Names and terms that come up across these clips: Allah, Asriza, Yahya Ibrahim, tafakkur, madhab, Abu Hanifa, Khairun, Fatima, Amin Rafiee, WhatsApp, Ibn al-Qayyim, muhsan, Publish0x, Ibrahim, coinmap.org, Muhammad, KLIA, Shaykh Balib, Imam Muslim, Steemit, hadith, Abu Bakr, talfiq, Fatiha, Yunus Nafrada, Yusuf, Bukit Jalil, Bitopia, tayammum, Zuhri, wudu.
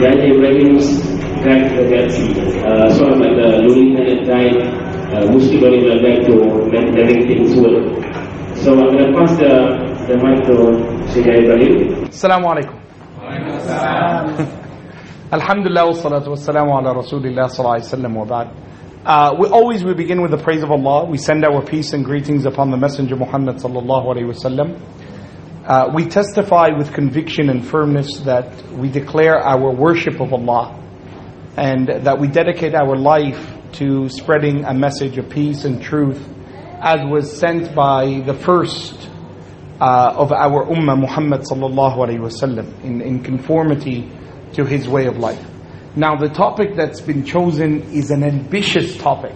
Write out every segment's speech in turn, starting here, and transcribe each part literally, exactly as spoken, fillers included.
Yahya Ibrahim's grandchildren, uh, son of the ruling and died, Muslim will like to make things work. So I'm going to pass the, the mic to Shaykh Balib. Assalamu alaikum. Alhamdulillah, wassalatu wassalamu ala rasulillah sallallahu alayhi wa sallam wa ba'd. Uh, we always we begin with the praise of Allah. We send our peace and greetings upon the Messenger Muhammad sallallahu alaihi wasallam. We testify with conviction and firmness that we declare our worship of Allah and that we dedicate our life to spreading a message of peace and truth as was sent by the first uh, of our ummah, Muhammad sallallahu alaihi wasallam, in, in conformity to his way of life. Now the topic that's been chosen is an ambitious topic.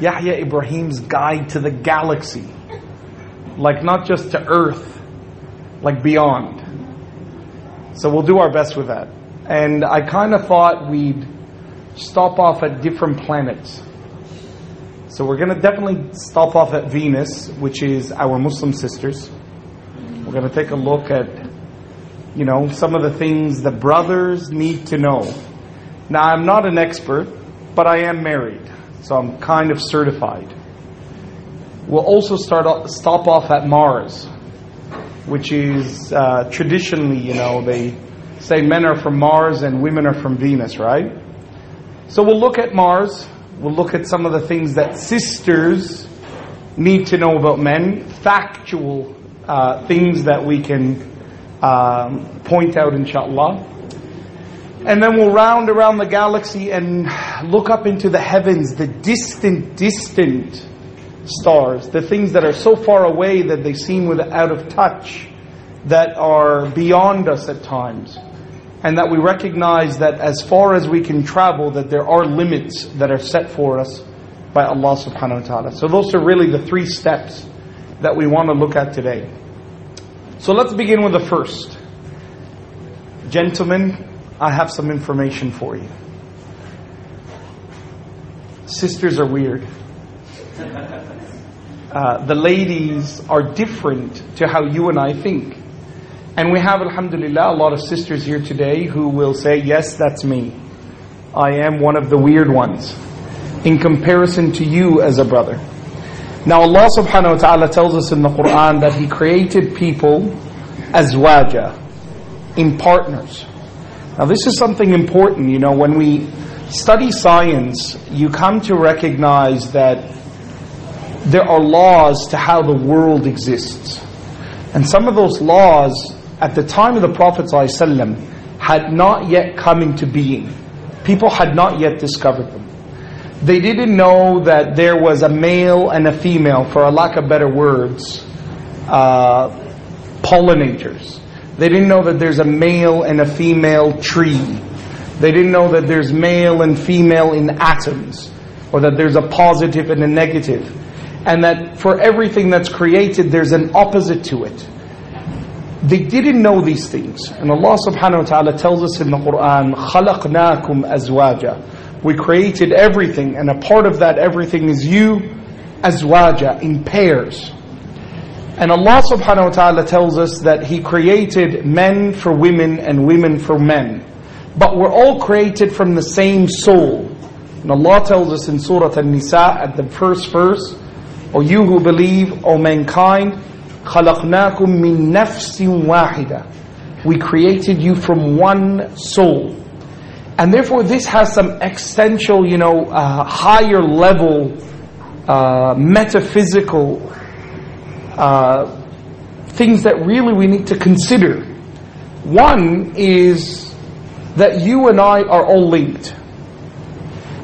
Yahya Ibrahim's guide to the galaxy. Like not just to earth, like beyond. So we'll do our best with that. And I kind of thought we'd stop off at different planets. So we're going to definitely stop off at Venus, which is our Muslim sisters. We're going to take a look at, you know, some of the things the brothers need to know. Now, I'm not an expert, but I am married, so I'm kind of certified. We'll also start off, stop off at Mars, which is uh, traditionally, you know, they say men are from Mars and women are from Venus, right? So we'll look at Mars. We'll look at some of the things that sisters need to know about men, factual uh, things that we can Um, point out, inshallah. And then we'll round around the galaxy and look up into the heavens, the distant, distant stars, the things that are so far away that they seem out of touch, that are beyond us at times, and that we recognize that as far as we can travel, that there are limits that are set for us by Allah subhanahu wa ta'ala. So those are really the three steps that we want to look at today. So let's begin with the first. Gentlemen, I have some information for you. Sisters are weird. Uh, the ladies are different to how you and I think. And we have, alhamdulillah, a lot of sisters here today who will say, yes, that's me. I am one of the weird ones in comparison to you as a brother. Now Allah subhanahu wa ta'ala tells us in the Quran that He created people azwaja, in partners. Now this is something important, you know, when we study science, you come to recognize that there are laws to how the world exists. And some of those laws, at the time of the Prophet ﷺ, had not yet come into being. People had not yet discovered them. They didn't know that there was a male and a female, for a lack of better words, uh, pollinators. They didn't know that there's a male and a female tree. They didn't know that there's male and female in atoms, or that there's a positive and a negative. And that for everything that's created, there's an opposite to it. They didn't know these things. And Allah subhanahu wa ta'ala tells us in the Quran, خَلَقْنَاكُمْ أَزْوَاجًا. We created everything, and a part of that everything is you, azwaja, in pairs. And Allah subhanahu wa ta'ala tells us that He created men for women and women for men. But we're all created from the same soul. And Allah tells us in Surah An-Nisa, at the first verse, O you who believe, O mankind, خَلَقْنَاكُمْ مِنْ نَفْسٍ وَاحِدَةٍ. We created you from one soul. And therefore this has some existential, you know, uh, higher level, uh, metaphysical uh, things that really we need to consider. One is that you and I are all linked.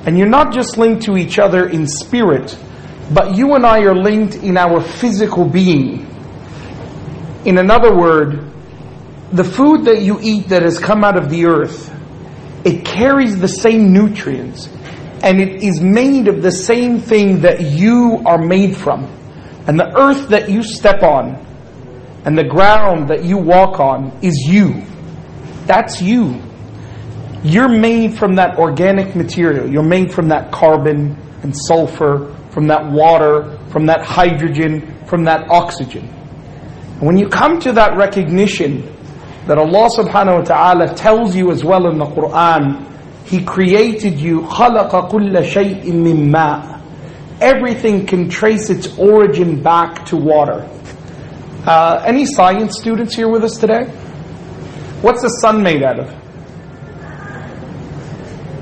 And you're not just linked to each other in spirit, but you and I are linked in our physical being. In another word, the food that you eat that has come out of the earth, it carries the same nutrients, and it is made of the same thing that you are made from. And the earth that you step on, and the ground that you walk on, is you. That's you. You're made from that organic material. You're made from that carbon and sulfur, from that water, from that hydrogen, from that oxygen. And when you come to that recognition that Allah subhanahu wa ta'ala tells you as well in the Quran, He created you, خَلَقَ كُلَّ شَيْءٍ مِّن مَاءٍ. Everything can trace its origin back to water. Uh, any science students here with us today? What's the sun made out of?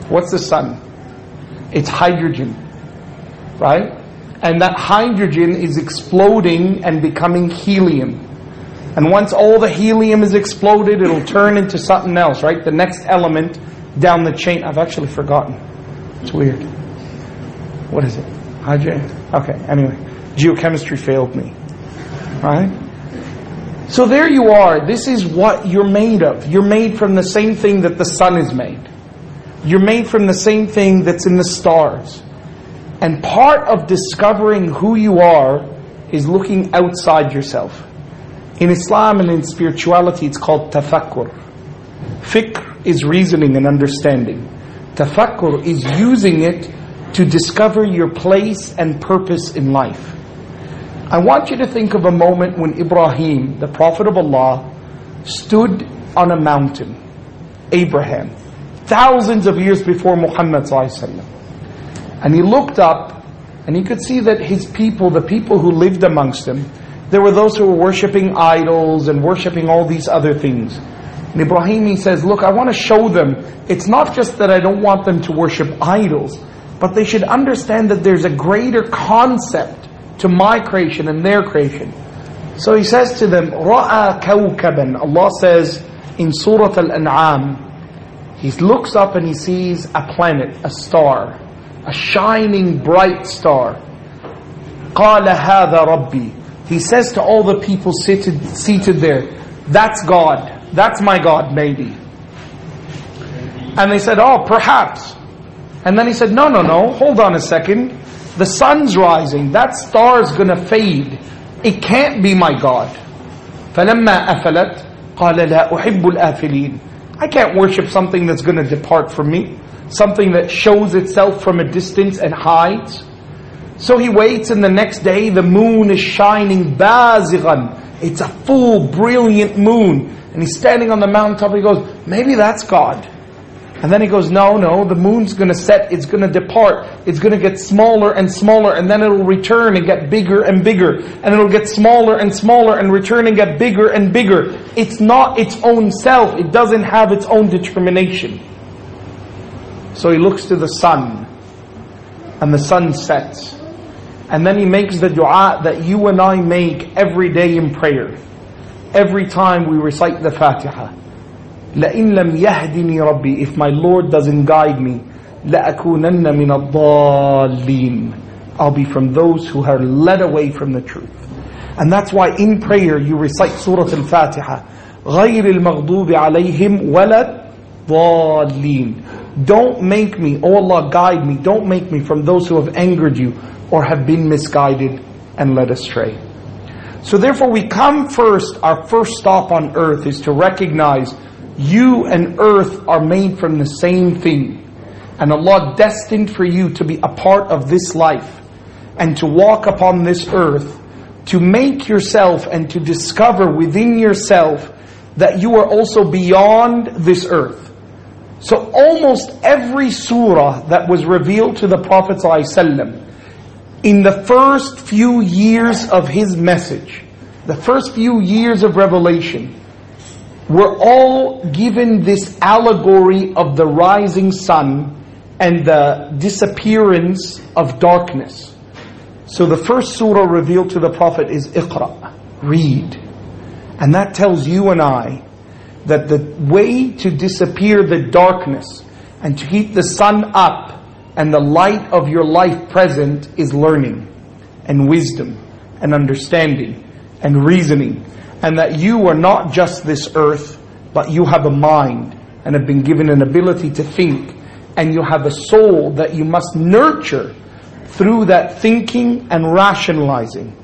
What's the sun? It's hydrogen, right? And that hydrogen is exploding and becoming helium. And once all the helium is exploded, it'll turn into something else, right? The next element down the chain. I've actually forgotten. It's weird. What is it? Hydrogen? Okay, anyway. Geochemistry failed me, right? So there you are. This is what you're made of. You're made from the same thing that the sun is made. You're made from the same thing that's in the stars. And part of discovering who you are is looking outside yourself. In Islam and in spirituality, it's called tafakkur. Fikr is reasoning and understanding. Tafakkur is using it to discover your place and purpose in life. I want you to think of a moment when Ibrahim, the Prophet of Allah, stood on a mountain. Abraham, thousands of years before Muhammad ﷺ. And he looked up and he could see that his people, the people who lived amongst him, there were those who were worshipping idols and worshipping all these other things. And Ibrahim, he says, look, I want to show them, it's not just that I don't want them to worship idols, but they should understand that there's a greater concept to my creation and their creation. So he says to them, Ra'a kawkaban. Allah says in Surah Al-An'am, he looks up and he sees a planet, a star, a shining bright star. Qala hadha rabbi. He says to all the people seated, seated there, that's God. That's my God, maybe. And they said, oh, perhaps. And then he said, no, no, no, hold on a second. The sun's rising. That star's going to fade. It can't be my God. فَلَمَّا أَفَلَتْ قَالَ لَا أُحِبُّ الْآفِلِينَ. I can't worship something that's going to depart from me. Something that shows itself from a distance and hides. So he waits, and the next day the moon is shining bazighan. It's a full, brilliant moon. And he's standing on the mountaintop, he goes, maybe that's God. And then he goes, no, no, the moon's going to set, it's going to depart, it's going to get smaller and smaller, and then it'll return and get bigger and bigger, and it'll get smaller and smaller and return and get bigger and bigger. It's not its own self, it doesn't have its own determination. So he looks to the sun, and the sun sets. And then he makes the dua that you and I make every day in prayer. Every time we recite the Fatiha. لَإِن لَمْ يَهْدِنِي رَبِّي. If my Lord doesn't guide me, لَأَكُونَنَّ مِنَ الضَّالِّينَ. I'll be from those who are led away from the truth. And that's why in prayer you recite Surah Al-Fatiha. غَيْرِ الْمَغْضُوبِ عَلَيْهِمْ وَلَا الضَّالِّينَ. Don't make me, oh Allah, guide me, don't make me from those who have angered you, or have been misguided and led astray. So therefore we come first, our first stop on earth is to recognize you and earth are made from the same thing. And Allah destined for you to be a part of this life and to walk upon this earth, to make yourself and to discover within yourself that you are also beyond this earth. So almost every surah that was revealed to the Prophet ﷺ, in the first few years of his message, the first few years of revelation, were all given this allegory of the rising sun and the disappearance of darkness. So the first surah revealed to the Prophet is Iqra, read. And that tells you and I that the way to disappear the darkness and to keep the sun up and the light of your life present is learning and wisdom and understanding and reasoning. And that you are not just this earth, but you have a mind and have been given an ability to think. And you have a soul that you must nurture through that thinking and rationalizing.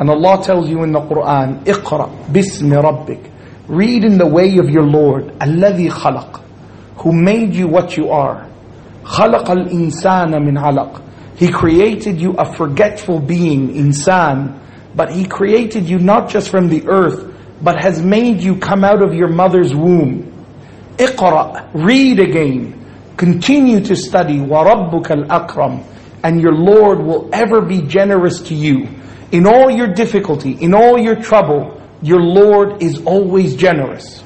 And Allah tells you in the Quran, Iqra bismi rabbik. Read in the way of your Lord, alladhi khalaq, who made you what you are. خَلَقَ الْإِنسَانَ مِنْ عَلَقٍ. He created you a forgetful being, insan, but He created you not just from the earth, but has made you come out of your mother's womb. اقرأ, read again, continue to study, وَرَبُّكَ الْأَكْرَمُ, and your Lord will ever be generous to you. In all your difficulty, in all your trouble, your Lord is always generous.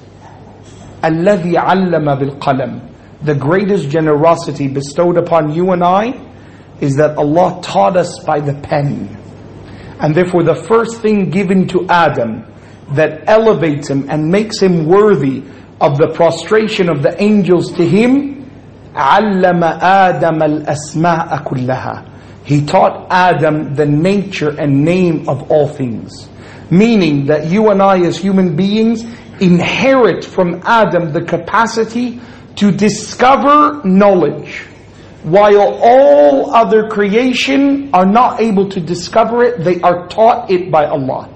الَّذِي عَلَّمَ بِالْقَلَمِ. The greatest generosity bestowed upon you and I is that Allah taught us by the pen. And therefore the first thing given to Adam that elevates him and makes him worthy of the prostration of the angels to him, عَلَّمَ آدَمَ الْأَسْمَاءَ كُلَّهَا. He taught Adam the nature and name of all things. Meaning that you and I as human beings inherit from Adam the capacity to discover knowledge, while all other creation are not able to discover it, they are taught it by Allah.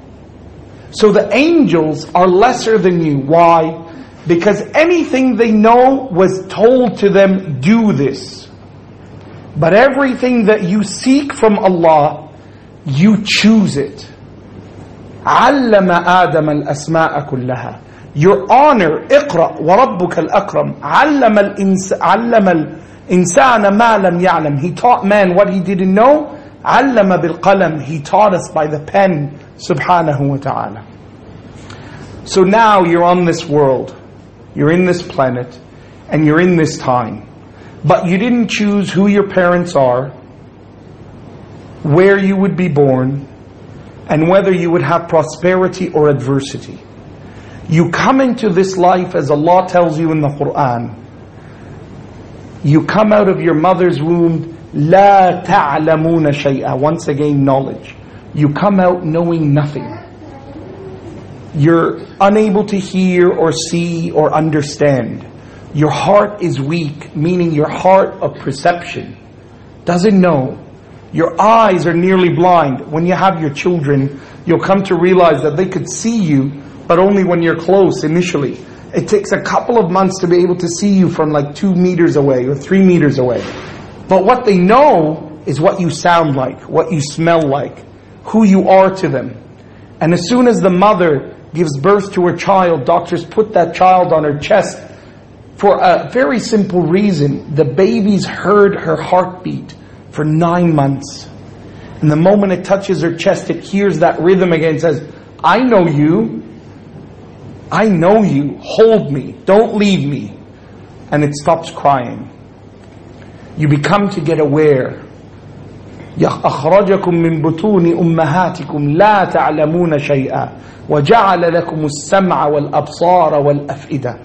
So the angels are lesser than you. Why? Because anything they know was told to them, do this. But everything that you seek from Allah, you choose it. عَلَّمَ آدَمَ الْأَسْمَاءَ كُلَّهَا. Your honor, اقرأ وربك الأكرم. عَلَّمَ الإنس... عَلَّمَ الْإِنسَانَ مَا لَمْ يَعْلَمْ. He taught man what he didn't know. عَلَّمَ بِالْقَلَمْ. He taught us by the pen. Subhanahu wa ta'ala. So now you're on this world, you're in this planet, and you're in this time, but you didn't choose who your parents are, where you would be born, and whether you would have prosperity or adversity. You come into this life, as Allah tells you in the Quran, you come out of your mother's womb, لَا تَعْلَمُونَ شَيْئًا. Once again, knowledge. You come out knowing nothing. You're unable to hear or see or understand. Your heart is weak, meaning your heart of perception doesn't know. Your eyes are nearly blind. When you have your children, you'll come to realize that they could see you, but only when you're close initially. It takes a couple of months to be able to see you from like two meters away or three meters away. But what they know is what you sound like, what you smell like, who you are to them. And as soon as the mother gives birth to her child, doctors put that child on her chest for a very simple reason. The baby's heard her heartbeat for nine months. And the moment it touches her chest, it hears that rhythm again and says, I know you. I know you. Hold me. Don't leave me. And it stops crying. You become to get aware. أخرجكم من بطون أمهاتكم لا تعلمون شيئا وجعل لكم السمع والأبصار والأفئدة.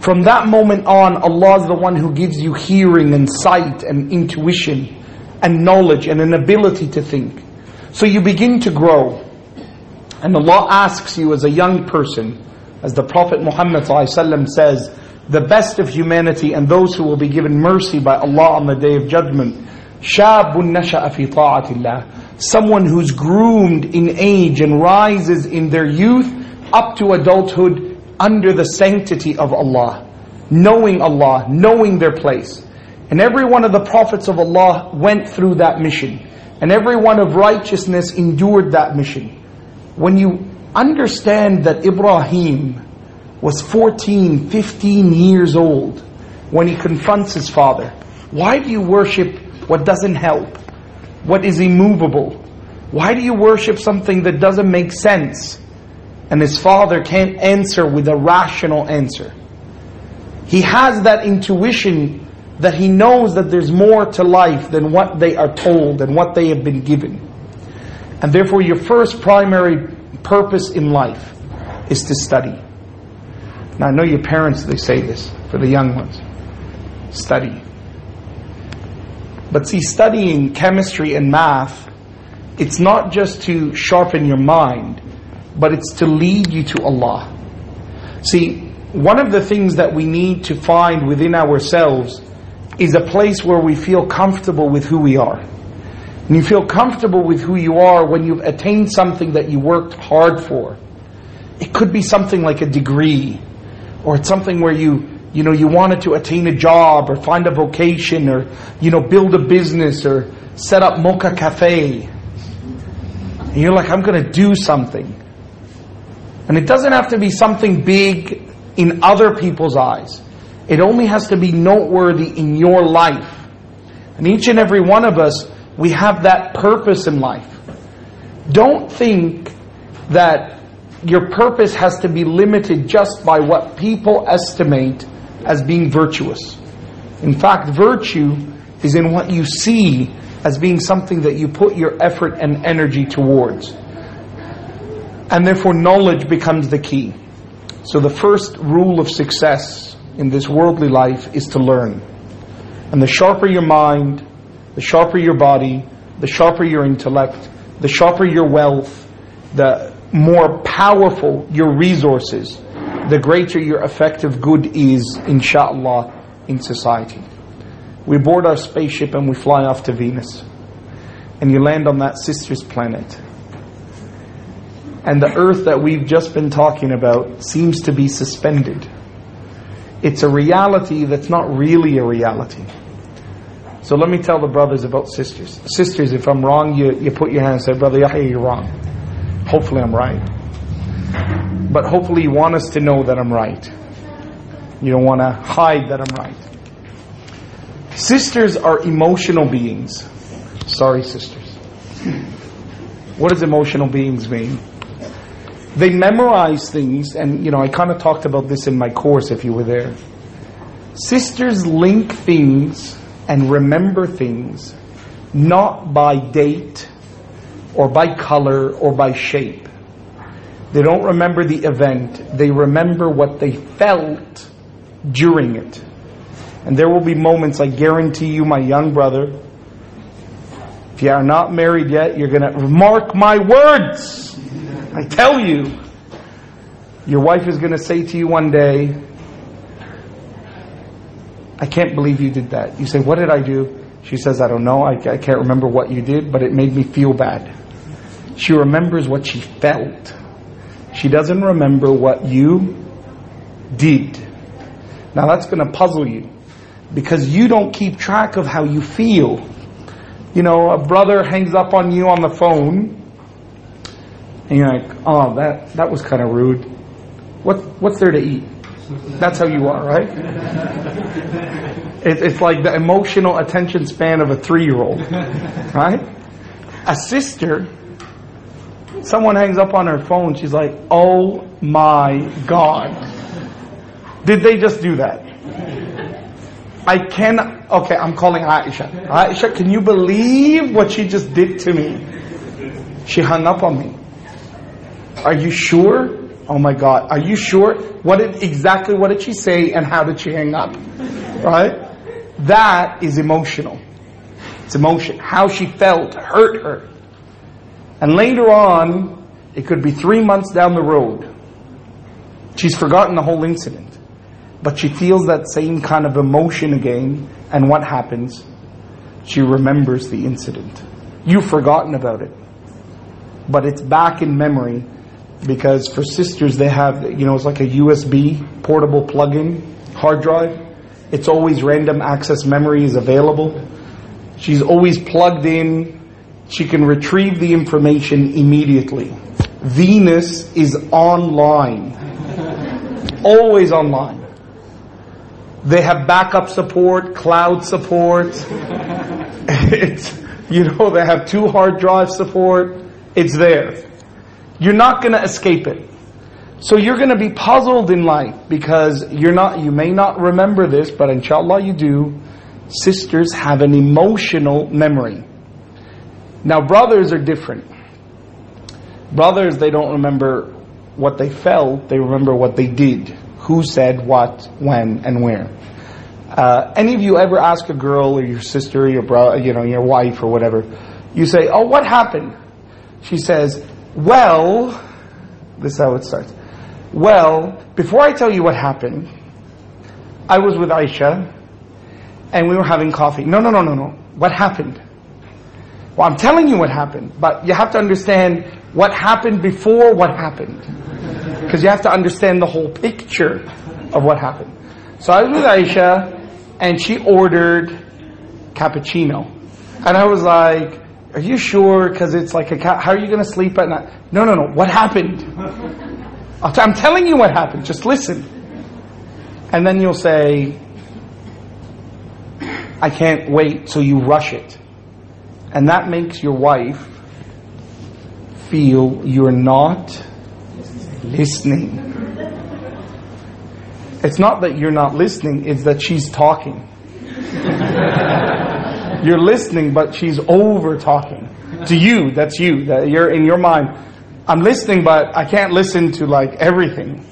From that moment on, Allah is the one who gives you hearing and sight and intuition and knowledge and an ability to think. So you begin to grow. And Allah asks you as a young person, as the Prophet Muhammad ﷺ says, the best of humanity and those who will be given mercy by Allah on the Day of Judgment, شَابٌ نَشَأَ فِي طَاعَةِ اللَّهِ. Someone who's groomed in age and rises in their youth up to adulthood under the sanctity of Allah, knowing Allah, knowing their place. And every one of the prophets of Allah went through that mission. And every one of righteousness endured that mission. When you understand that Ibrahim was fourteen, fifteen years old when he confronts his father, why do you worship what doesn't help? What is immovable? Why do you worship something that doesn't make sense? And his father can't answer with a rational answer. He has that intuition that he knows that there's more to life than what they are told and what they have been given. And therefore your first primary purpose in life is to study. Now I know your parents, they say this for the young ones. Study. But see, studying chemistry and math, it's not just to sharpen your mind, but it's to lead you to Allah. See, one of the things that we need to find within ourselves is a place where we feel comfortable with who we are. And you feel comfortable with who you are when you've attained something that you worked hard for. It could be something like a degree, or it's something where you You know, you wanted to attain a job or find a vocation or, you know, build a business or set up Mocha Cafe. And you're like, I'm going to do something. And it doesn't have to be something big in other people's eyes. It only has to be noteworthy in your life. And each and every one of us, we have that purpose in life. Don't think that your purpose has to be limited just by what people estimate as being virtuous. In fact, virtue is in what you see as being something that you put your effort and energy towards. And therefore, knowledge becomes the key. So the first rule of success in this worldly life is to learn. And the sharper your mind, the sharper your body, the sharper your intellect, the sharper your wealth, the more powerful your resources, the greater your effective good is, inshallah, in society. We board our spaceship and we fly off to Venus. And you land on that sister's planet. And the earth that we've just been talking about seems to be suspended. It's a reality that's not really a reality. So let me tell the brothers about sisters. Sisters, if I'm wrong, you, you put your hand and say, Brother Yahya, you're wrong. Hopefully I'm right. But hopefully you want us to know that I'm right. You don't want to hide that I'm right. Sisters are emotional beings. Sorry, sisters. What does emotional beings mean? They memorize things, and you know, I kind of talked about this in my course if you were there. Sisters link things and remember things, not by date, or by color, or by shape. They don't remember the event, they remember what they felt during it. And there will be moments, I guarantee you, my young brother, if you are not married yet, you're going to mark my words. I tell you, your wife is going to say to you one day, I can't believe you did that. You say, what did I do? She says, I don't know, I, I can't remember what you did, but it made me feel bad. She remembers what she felt. She doesn't remember what you did. Now that's going to puzzle you, because you don't keep track of how you feel. You know, a brother hangs up on you on the phone, and you're like, oh, that, that was kind of rude. What, what's there to eat? That's how you are, right? It, it's like the emotional attention span of a three-year-old, right? A sister, someone hangs up on her phone, she's like, oh my God. Did they just do that? I cannot, okay, I'm calling Aisha. Aisha, can you believe what she just did to me? She hung up on me. Are you sure? Oh my God, are you sure? What did, exactly what did she say and how did she hang up? Right? That is emotional. It's emotion. How she felt hurt her. And later on, it could be three months down the road. She's forgotten the whole incident. But she feels that same kind of emotion again. And what happens? She remembers the incident. You've forgotten about it. But it's back in memory, because for sisters they have, you know, it's like a U S B, portable plug-in, hard drive. It's always random access memory is available. She's always plugged in. She can retrieve the information immediately. Venus is online. Always online. They have backup support, cloud support. It's, you know, they have two hard drive support. It's there. You're not going to escape it. So you're going to be puzzled in life, because you're not, you may not remember this, but inshallah you do. Sisters have an emotional memory. Now brothers are different. Brothers, they don't remember what they felt, they remember what they did. Who said what, when, and where. Uh, any of you ever ask a girl or your sister or your bro, you know, your wife or whatever, you say, oh, what happened? She says, well, this is how it starts. Well, before I tell you what happened, I was with Aisha and we were having coffee. No, no, no, no, no. What happened? Well, I'm telling you what happened, but you have to understand what happened before what happened. Because you have to understand the whole picture of what happened. So I was with Aisha and she ordered cappuccino. And I was like, are you sure? Because it's like a cat. How are you going to sleep at night? No, no, no. What happened? I'm telling you what happened, just listen. And then you'll say, I can't wait, so you rush it. And that makes your wife feel you're not listening. It's not that you're not listening, it's that she's talking. You're listening, but she's over talking to you. That's you, that you're in your mind, I'm listening, but I can't listen to like everything.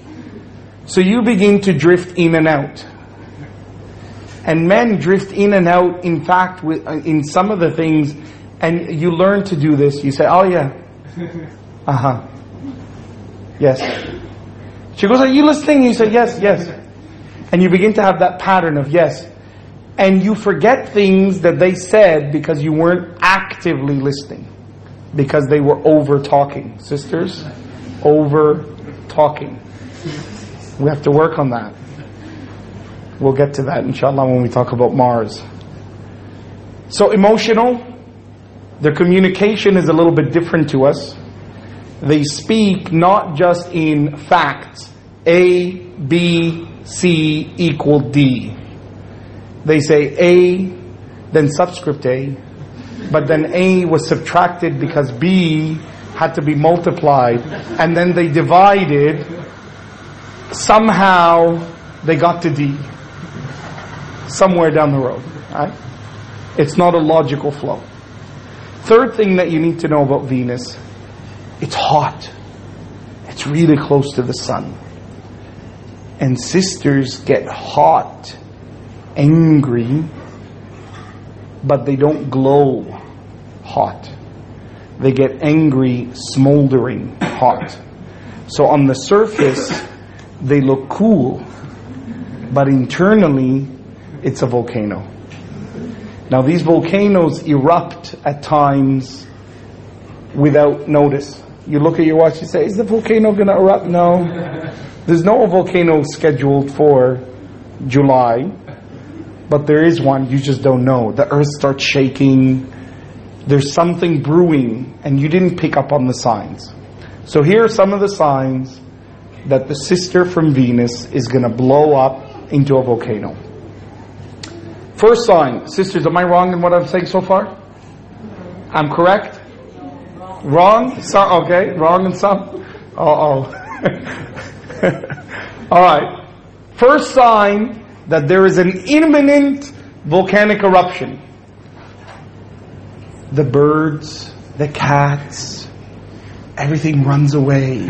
So you begin to drift in and out. And men drift in and out, in fact, with, uh, in some of the things, and you learn to do this. You say, oh yeah, uh-huh, yes. She goes, are you listening? You say, yes, yes. And you begin to have that pattern of yes. And you forget things that they said because you weren't actively listening, because they were over-talking. Sisters, over-talking. We have to work on that. We'll get to that, inshallah, when we talk about Mars. So emotional, their communication is a little bit different to us. They speak not just in facts, A, B, C equal D. They say A, then subscript A, but then A was subtracted because B had to be multiplied, and then they divided. Somehow they got to D. Somewhere down the road, right? It's not a logical flow. Third thing that you need to know about Venus, it's hot. It's really close to the sun. And sisters get hot, angry, but they don't glow hot. They get angry, smoldering hot. So on the surface, they look cool, but internally, it's a volcano. Now these volcanoes erupt at times without notice. You look at your watch, you say, is the volcano going to erupt? No. There's no volcano scheduled for July, but there is one, you just don't know. The earth starts shaking, there's something brewing, and you didn't pick up on the signs. So here are some of the signs that the sister from Venus is going to blow up into a volcano. First sign, sisters, am I wrong in what I'm saying so far? I'm correct? Wrong? So, okay, wrong in some? Uh-oh. All right. First sign that there is an imminent volcanic eruption. The birds, the cats, everything runs away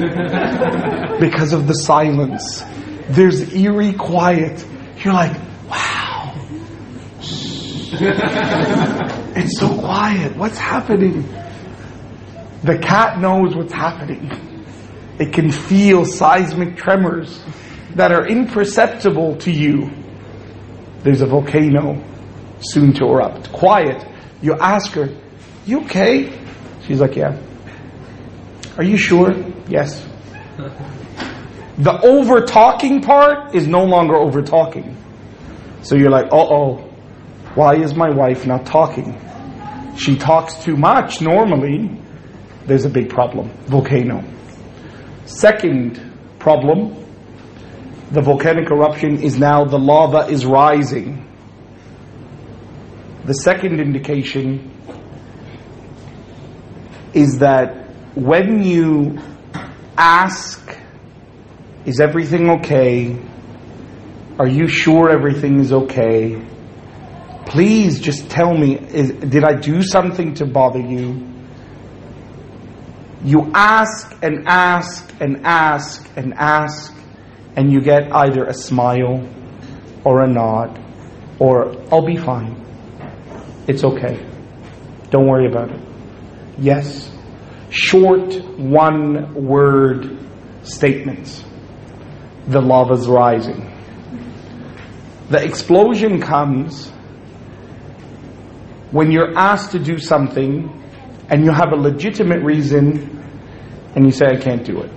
because of the silence. There's eerie quiet. You're like, wow. It's so quiet. What's happening? The cat knows what's happening. It can feel seismic tremors that are imperceptible to you. There's a volcano soon to erupt. Quiet. You ask her, you okay? She's like, yeah. Are you sure? Yes. The over-talking part is no longer over-talking. So you're like, uh-oh. Why is my wife not talking? She talks too much normally. There's a big problem. Volcano. Second problem, the volcanic eruption is now the lava is rising. The second indication is that when you ask, is everything okay? Are you sure everything is okay? Please just tell me, is, did I do something to bother you? You ask and ask and ask and ask, and you get either a smile or a nod, or I'll be fine. It's okay. Don't worry about it. Yes. Short one word statements. The lava's rising. The explosion comes when you're asked to do something and you have a legitimate reason and you say, I can't do it.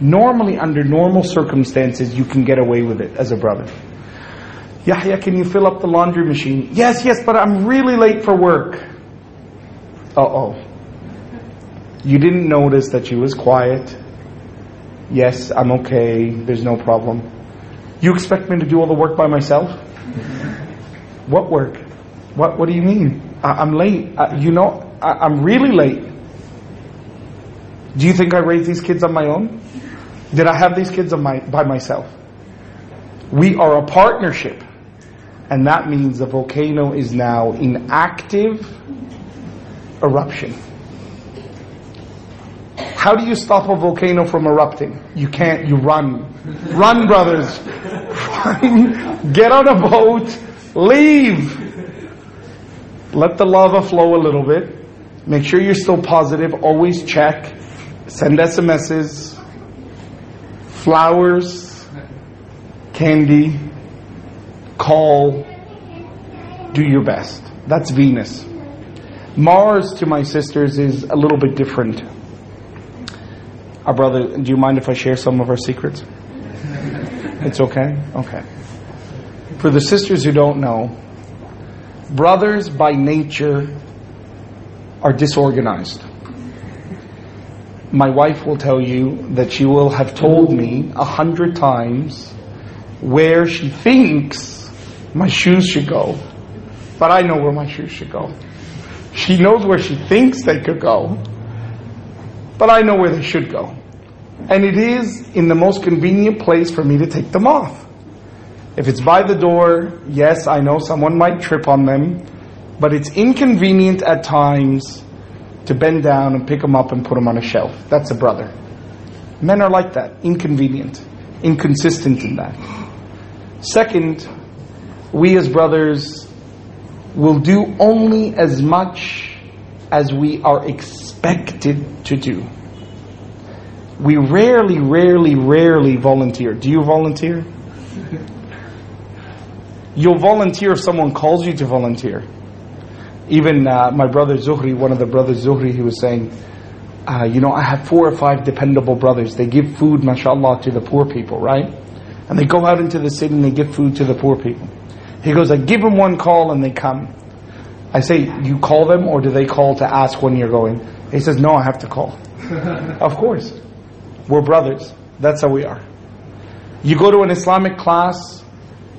Normally, under normal circumstances, you can get away with it as a brother. Yahya, can you fill up the laundry machine? Yes, yes, but I'm really late for work. Uh-oh. You didn't notice that she was quiet. yes, I'm okay, there's no problem. You expect me to do all the work by myself? What work? What, what do you mean? I, I'm late. I, you know, I, I'm really late. Do you think I raised these kids on my own? Did I have these kids on my, by myself? We are a partnership. And that means the volcano is now in active eruption. How do you stop a volcano from erupting? You can't, you run. Run, brothers. Run. Get on a boat. Leave. Let the lava flow a little bit. Make sure you're still positive. Always check. Send S M Ss. Flowers. Candy. Call. Do your best. That's Venus. Mars, to my sisters, is a little bit different. Our brother, do you mind if I share some of our secrets? It's okay? Okay. For the sisters who don't know, brothers by nature are disorganized. My wife will tell you that she will have told me a hundred times where she thinks my shoes should go, but I know where my shoes should go. She knows where she thinks they could go, but I know where they should go. And it is in the most convenient place for me to take them off. If it's by the door, yes, I know someone might trip on them, but it's inconvenient at times to bend down and pick them up and put them on a shelf. That's a brother. Men are like that, inconvenient, inconsistent in that. Second, we as brothers will do only as much as we are expected to do. We rarely, rarely, rarely volunteer. Do you volunteer? You'll volunteer if someone calls you to volunteer. Even uh, my brother Zuhri, one of the brothers Zuhri, he was saying, uh, you know, I have four or five dependable brothers. They give food, mashallah, to the poor people, right? And they go out into the city and they give food to the poor people. He goes, I give them one call and they come. I say, you call them or do they call to ask when you're going? He says, no, I have to call. Of course. We're brothers. That's how we are. You go to an Islamic class,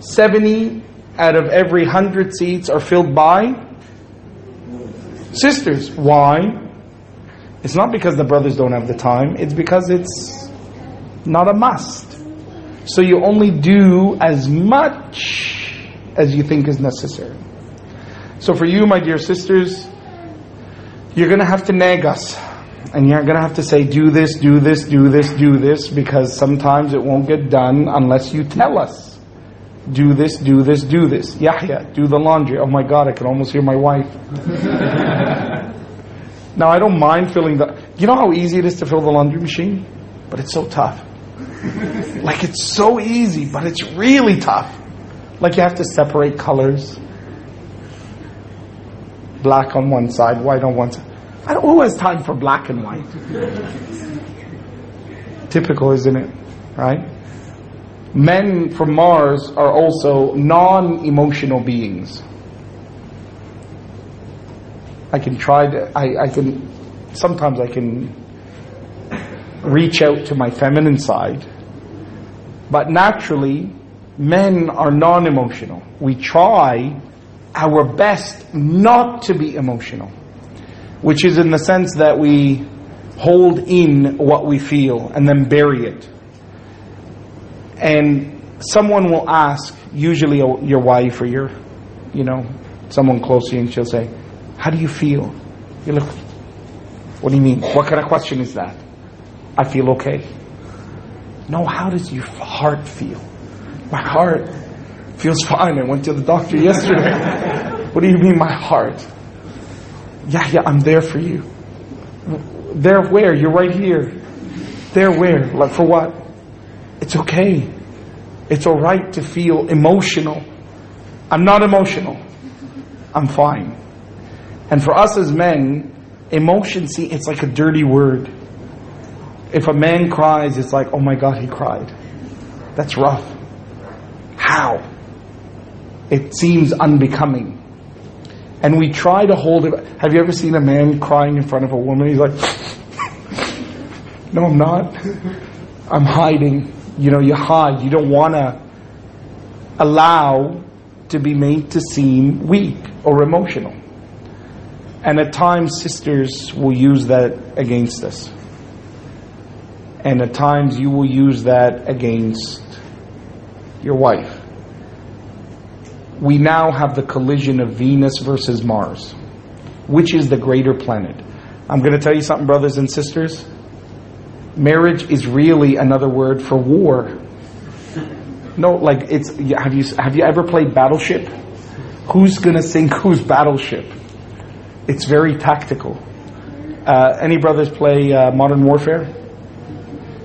seventy out of every one hundred seats are filled by sisters. Why? It's not because the brothers don't have the time. It's because it's not a must. So you only do as much as you think is necessary. So for you, my dear sisters, you're going to have to nag us. And you're going to have to say, do this, do this, do this, do this. Because sometimes it won't get done unless you tell us. Do this, do this, do this. Yahya, do the laundry. Oh my God, I can almost hear my wife. Now I don't mind filling the... You know how easy it is to fill the laundry machine? But it's so tough. Like it's so easy, but it's really tough. Like you have to separate colors. Black on one side, white on one side. I don't, who has time for black and white? Typical, isn't it? Right? Men from Mars are also non-emotional beings. I can try to, I, I can, sometimes I can reach out to my feminine side. But naturally, men are non-emotional. We try our best not to be emotional. Which is in the sense that we hold in what we feel and then bury it. And someone will ask, usually your wife or your, you know, someone close to you, and she'll say, how do you feel? You look, what do you mean? What kind of question is that? I feel okay. No, how does your heart feel? My heart feels fine. I went to the doctor yesterday. What do you mean, my heart? Yeah, yeah, I'm there for you. There where? You're right here. There where? Like for what? It's okay. It's all right to feel emotional. I'm not emotional. I'm fine. And for us as men, emotion, see, it's like a dirty word. If a man cries, it's like, oh my God, he cried. That's rough. How? It seems unbecoming. And we try to hold it. Have you ever seen a man crying in front of a woman? He's like, no, I'm not. I'm hiding. You know, you hide. You don't want to allow to be made to seem weak or emotional. And at times, sisters will use that against us. And at times, you will use that against your wife. We now have the collision of Venus versus Mars. Which is the greater planet? I'm going to tell you something, brothers and sisters. Marriage is really another word for war. No, like it's have you have you ever played Battleship? Who's going to sink whose battleship? It's very tactical. Uh, any brothers play uh, Modern Warfare?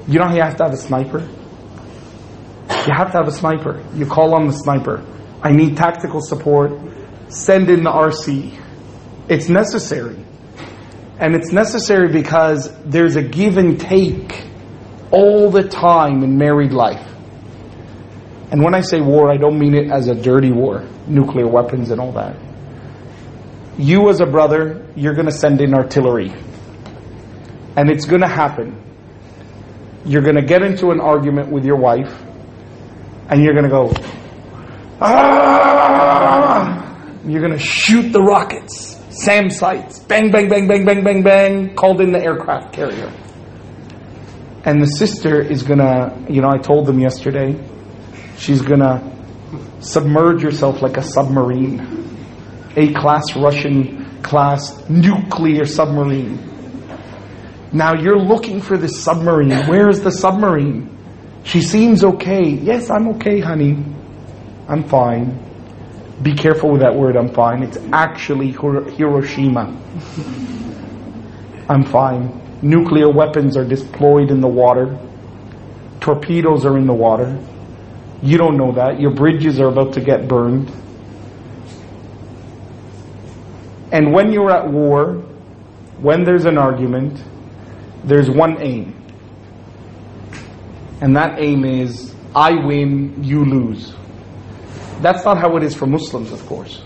You know how you have to have a sniper? You have to have a sniper. You call on the sniper. I need tactical support. Send in the R C. It's necessary. And it's necessary because there's a give and take all the time in married life. And when I say war, I don't mean it as a dirty war, nuclear weapons and all that. You as a brother, you're going to send in artillery. And it's going to happen. You're going to get into an argument with your wife, and you're going to go, ah! You're going to shoot the rockets. SAM sites, bang, bang, bang, bang, bang, bang, bang, called in the aircraft carrier. And the sister is going to, you know, I told them yesterday, she's going to submerge herself like a submarine. A-class, Russian-class, nuclear submarine. Now you're looking for this submarine. Where is the submarine? She seems okay. Yes, I'm okay, honey. I'm fine. Be careful with that word, I'm fine. It's actually Hiroshima. I'm fine. Nuclear weapons are deployed in the water. Torpedoes are in the water. You don't know that. Your bridges are about to get burned. And when you're at war, when there's an argument, there's one aim. And that aim is, I win, you lose. That's not how it is for Muslims, of course.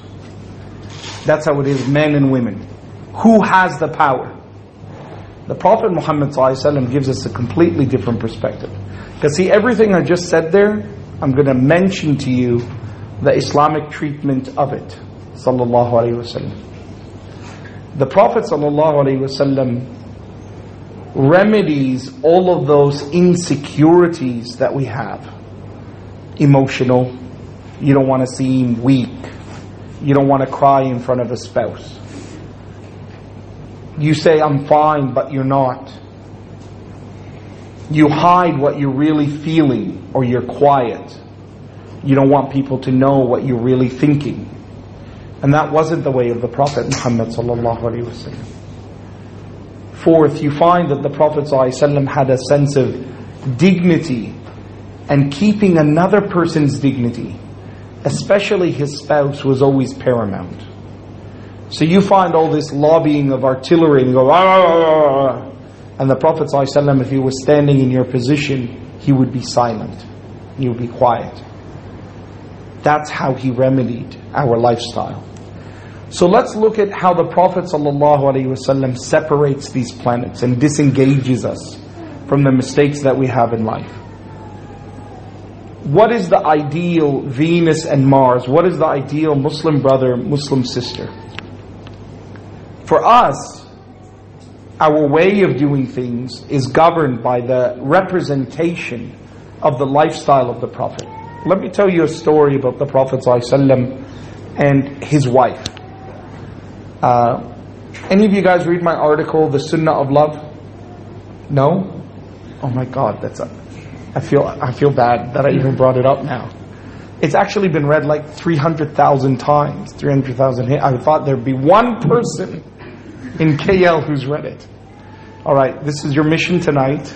That's how it is, men and women. Who has the power? The Prophet Muhammad ﷺ gives us a completely different perspective. Because see, everything I just said there, I'm going to mention to you the Islamic treatment of it. Sallallahu Alaihi Wasallam. The Prophet Sallallahu Alaihi Wasallam remedies all of those insecurities that we have. Emotional. You don't want to seem weak. You don't want to cry in front of a spouse. You say, I'm fine, but you're not. You hide what you're really feeling, or you're quiet. You don't want people to know what you're really thinking. And that wasn't the way of the Prophet Muhammad sallallahu alaihi wasallam. Fourth, you find that the Prophet sallallahu alaihi wasallam had a sense of dignity and keeping another person's dignity, especially his spouse, was always paramount. So you find all this lobbying of artillery, and you go, ah! And the Prophet ﷺ, if he was standing in your position, he would be silent. He would be quiet. That's how he remedied our lifestyle. So let's look at how the Prophet ﷺ separates these planets and disengages us from the mistakes that we have in life. What is the ideal Venus and Mars? What is the ideal Muslim brother, Muslim sister? For us, our way of doing things is governed by the representation of the lifestyle of the Prophet. Let me tell you a story about the Prophet ﷺ and his wife. Uh, any of you guys read my article, The Sunnah of Love? No? Oh my God, that's a... I feel I feel bad that I even brought it up now. It's actually been read like three hundred thousand times, three hundred thousand. I thought there'd be one person in K L who's read it. All right, this is your mission tonight.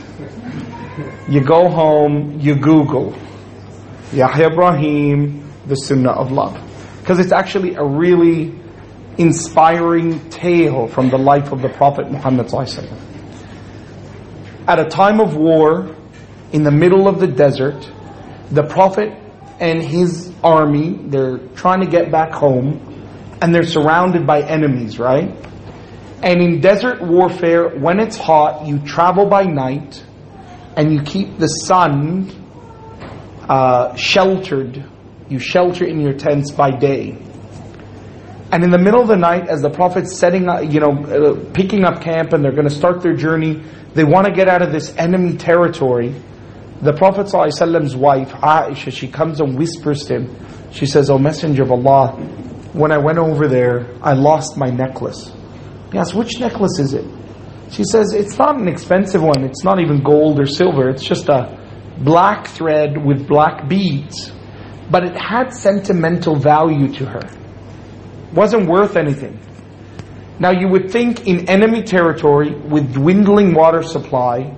You go home, you Google Yahya Ibrahim, the Sunnah of Love. Because it's actually a really inspiring tale from the life of the Prophet Muhammad ﷺ. At a time of war, in the middle of the desert, the Prophet and his army, they're trying to get back home, and they're surrounded by enemies, right? And in desert warfare, when it's hot, you travel by night, and you keep the sun uh, sheltered. You shelter in your tents by day. And in the middle of the night, as the Prophet's setting up, you know, picking up camp, and they're going to start their journey, they want to get out of this enemy territory. The Prophet ﷺ's wife, Aisha, she comes and whispers to him. She says, "O Messenger of Allah, when I went over there, I lost my necklace." He asks, "Which necklace is it?" She says, "It's not an expensive one. It's not even gold or silver. It's just a black thread with black beads. But it had sentimental value to her. It wasn't worth anything." Now you would think in enemy territory, with dwindling water supply,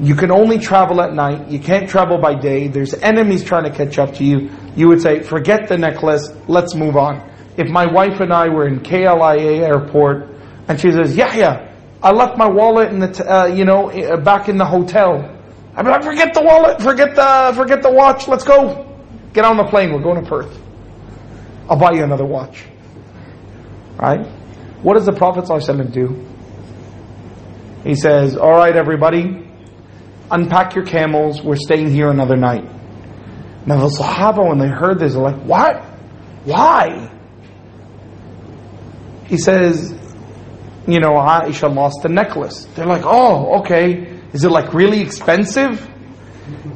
you can only travel at night, you can't travel by day, there's enemies trying to catch up to you, you would say, "Forget the necklace, let's move on." If my wife and I were in K L I A airport, and she says, "Yahya, I left my wallet in the, uh, you know, back in the hotel," I'd be like, "Forget the wallet, forget the, forget the watch, let's go. Get on the plane, we're going to Perth. I'll buy you another watch." Right? What does the Prophet ﷺ do? He says, "All right, everybody, unpack your camels, we're staying here another night." Now the Sahaba, when they heard this, are like, "What? Why?" He says, "You know, Aisha lost the necklace." They're like, "Oh, okay. Is it like really expensive?"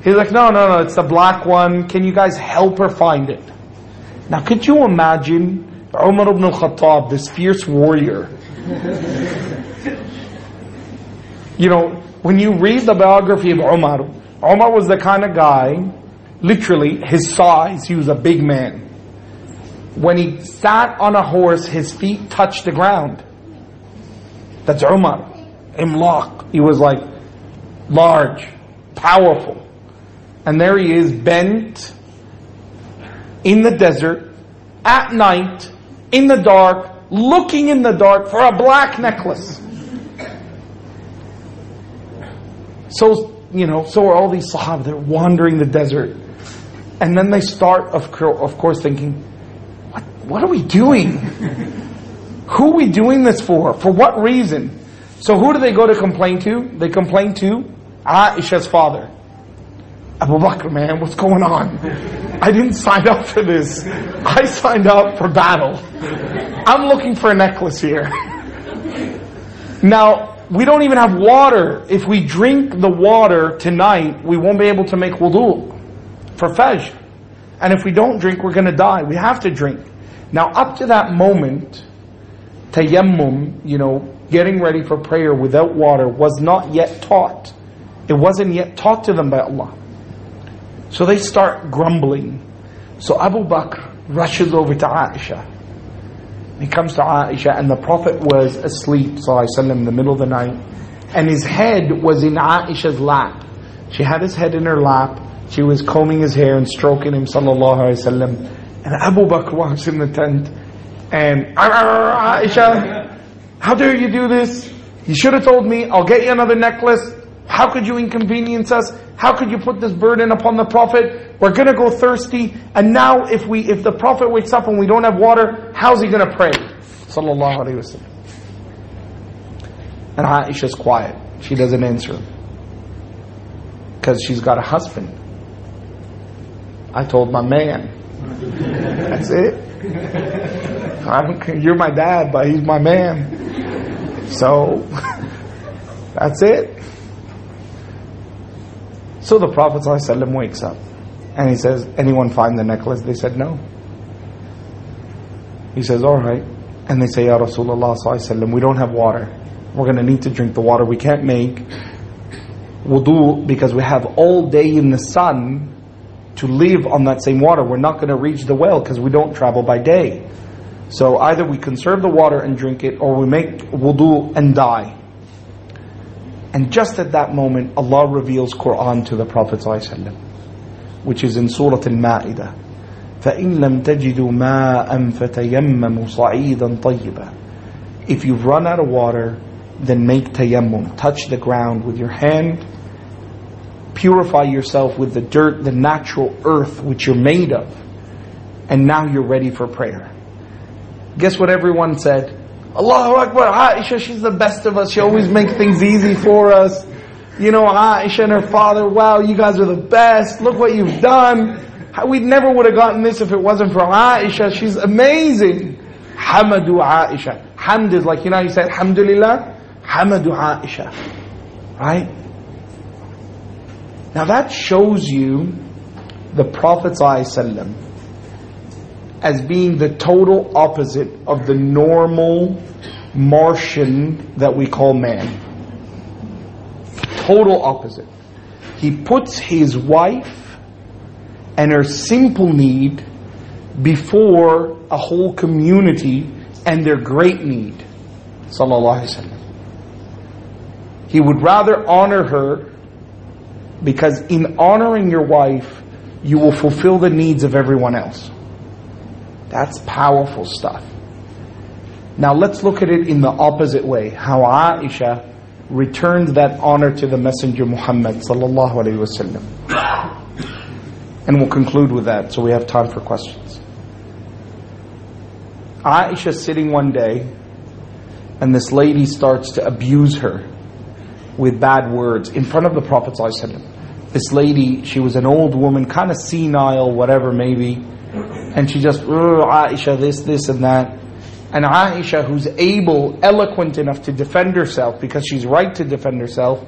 He's like, "No, no, no, it's the black one. Can you guys help her find it?" Now, could you imagine Umar ibn al-Khattab, this fierce warrior? You know, when you read the biography of Umar, Umar was the kind of guy, literally, his size, he was a big man. When he sat on a horse, his feet touched the ground. That's Umar. Imlaq. He was like, large, powerful. And there he is, bent in the desert, at night, in the dark, looking in the dark for a black necklace. So, you know, so are all these Sahaba. They're wandering the desert. And then they start, of course, thinking, what, what are we doing? Who are we doing this for? For what reason? So who do they go to complain to? They complain to Aisha's father. "Abu Bakr, man, what's going on? I didn't sign up for this. I signed up for battle. I'm looking for a necklace here. Now, we don't even have water. If we drink the water tonight, we won't be able to make wudu for Fajr. And if we don't drink, we're going to die. We have to drink." Now, up to that moment, tayammum, you know, getting ready for prayer without water, was not yet taught. It wasn't yet taught to them by Allah. So they start grumbling. So Abu Bakr rushes over to Aisha. He comes to Aisha, and the Prophet was asleep, sallallahu alaihi wasallam, in the middle of the night. And his head was in Aisha's lap. She had his head in her lap. She was combing his hair and stroking him, sallallahu alaihi wasallam. And Abu Bakr walks in the tent, and, "Aisha, how dare you do this? You should have told me. I'll get you another necklace. How could you inconvenience us? How could you put this burden upon the Prophet? We're going to go thirsty. And now if we, if the Prophet wakes up and we don't have water, how's he going to pray?" Sallallahu alayhi wa sallam. And Aisha's quiet. She doesn't answer him. Because she's got a husband. I told my man. That's it. I don't, you're my dad, but he's my man. So, that's it. So the Prophet ﷺ wakes up and he says, "Anyone find the necklace?" They said, "No." He says, "All right." And they say, "Ya Rasulullah ﷺ, we don't have water. We're going to need to drink the water. We can't make wudu because we have all day in the sun to live on that same water. We're not going to reach the well because we don't travel by day. So either we conserve the water and drink it, or we make wudu and die." And just at that moment, Allah reveals Qur'an to the Prophet ﷺ, which is in Surah Al-Ma'idah. فَإِن لَمْ تَجِدُوا مَاءً فَتَيَمَّمُوا صَعِيدًا طَيِّبًا. If you've run out of water, then make tayammum. Touch the ground with your hand. Purify yourself with the dirt, the natural earth which you're made of. And now you're ready for prayer. Guess what everyone said? "Allahu Akbar, Aisha, she's the best of us. She always makes things easy for us. you know, Aisha and her father, wow, you guys are the best, look what you've done. We never would have gotten this if it wasn't for Aisha, she's amazing. Hamadu Aisha. Hamd is like, you know, you said Alhamdulillah, Hamadu Aisha. Right? Now that shows you the Prophet ﷺ as being the total opposite of the normal Martian that we call man. Total opposite. He puts his wife and her simple need before a whole community and their great need. Sallallahu Alaihi Wasallam. He would rather honor her, because in honoring your wife, you will fulfill the needs of everyone else. That's powerful stuff. Now let's look at it in the opposite way, how Aisha returns that honor to the Messenger Muhammad sallallahu alaihi wasallam. And we'll conclude with that, so we have time for questions. Aisha sitting one day, and this lady starts to abuse her with bad words in front of the Prophet sallallahu alaihi wasallam. This lady, she was an old woman, kind of senile, whatever maybe. And she just, Aisha, this, this and that. And Aisha, who's able, eloquent enough to defend herself, because she's right to defend herself,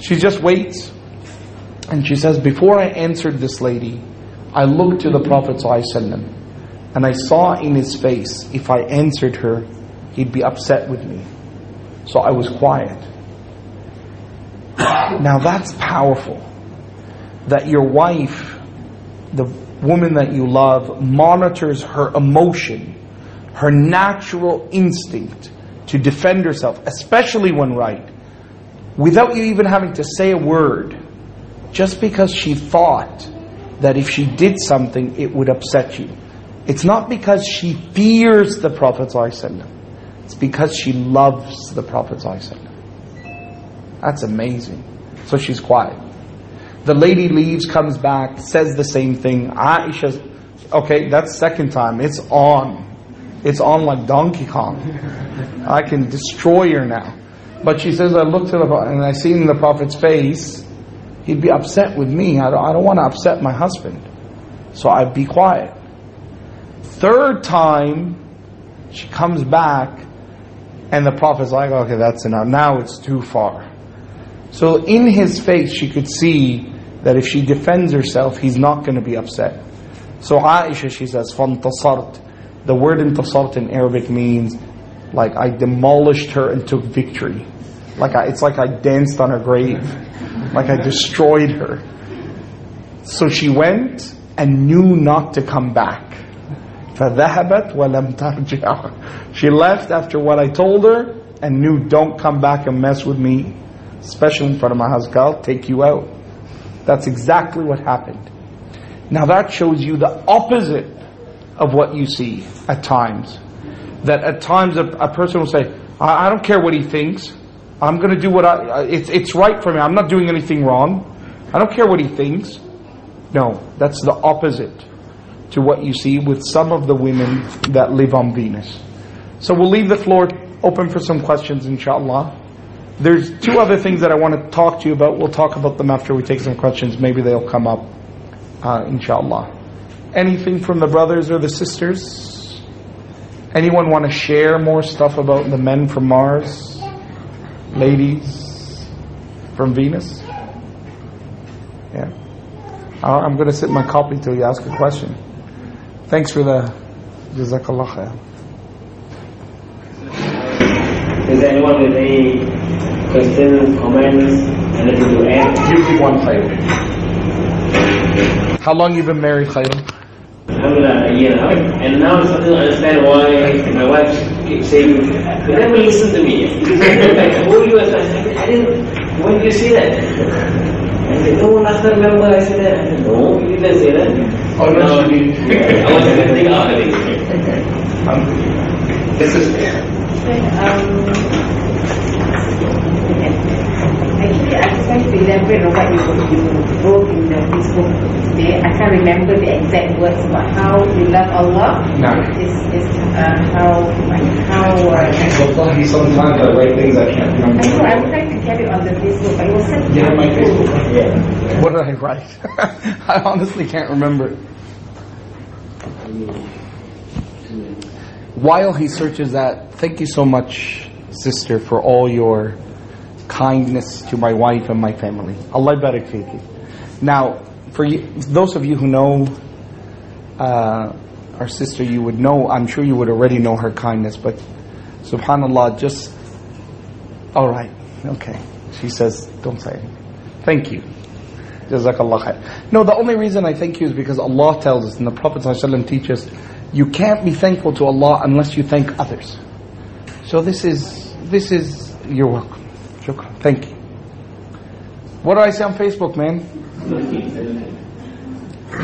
she just waits. And she says, before I answered this lady, I looked to the Prophet ﷺ, and I saw in his face, if I answered her, he'd be upset with me. So I was quiet. Now that's powerful. That your wife, the woman that you love, monitors her emotion, her natural instinct to defend herself, especially when right, without you even having to say a word, just because she thought that if she did something, it would upset you. It's not because she fears the Prophet ﷺ. It's because she loves the Prophet ﷺ. That's amazing. So she's quiet. The lady leaves, comes back, says the same thing. Aisha's, okay, that's second time. It's on. It's on like Donkey Kong. I can destroy her now. But she says, I looked at the Prophet and I seen the Prophet's face. He'd be upset with me. I don't, I don't want to upset my husband. So I'd be quiet. Third time, she comes back and the Prophet's like, okay, that's enough. Now it's too far. So in his face, she could see that if she defends herself, he's not going to be upset. So Aisha, she says, فَانْتَصَرْتْ. The word intasart in Arabic means, like, I demolished her and took victory. Like I, it's like I danced on her grave. Like I destroyed her. So she went and knew not to come back. فَذَهَبَتْ وَلَمْ تَرْجِعَ. She left after what I told her and knew, don't come back and mess with me. Especially in front of my husband, I'll take you out. That's exactly what happened. Now that shows you the opposite of what you see at times. That at times a, a person will say, I, I don't care what he thinks. I'm going to do what I... It's, it's right for me. I'm not doing anything wrong. I don't care what he thinks. No, that's the opposite to what you see with some of the women that live on Venus. So we'll leave the floor open for some questions, inshallah. There's two other things that I want to talk to you about. We'll talk about them after we take some questions. Maybe they'll come up, uh, inshallah. Anything from the brothers or the sisters? Anyone want to share more stuff about the men from Mars? Ladies from Venus? Yeah. Uh, I'm going to sip my coffee till you ask a question. Thanks for the... Jazakallah khair. Is anyone with any questions, comments, and if you add, usually one Khairun. How long you been married, Khairun? Alhamdulillah, a year now. And now I'm starting to understand why my wife keeps saying, you never listen to me. Who you? I said, I didn't, when did you say that? I said, no, last time remember I said that. I said, no, you didn't say that. Oh, no, you did. I was thinking after this. This is fair. Um, Actually, I was trying to elaborate on what what you wrote in the, this book today. I can't remember the exact words, but how you love Allah no. is, is uh, how like, how. Uh, well, sometimes I write things I can't remember. I know. I would like to get it on the Facebook. I was sent yeah, my Facebook. Yeah. What did I write? I honestly can't remember. While he searches that, thank you so much, sister, for all your kindness to my wife and my family. Allah barik fiki. Now, for you, those of you who know uh, our sister, you would know, I'm sure you would already know her kindness, but subhanAllah, just, all right, okay. She says, don't say anything. Thank you. Jazakallah khair. No, the only reason I thank you is because Allah tells us, and the Prophet ﷺ teaches, you can't be thankful to Allah unless you thank others. So this is, this is, you're welcome. Shukran. Thank you. What do I say on Facebook, man?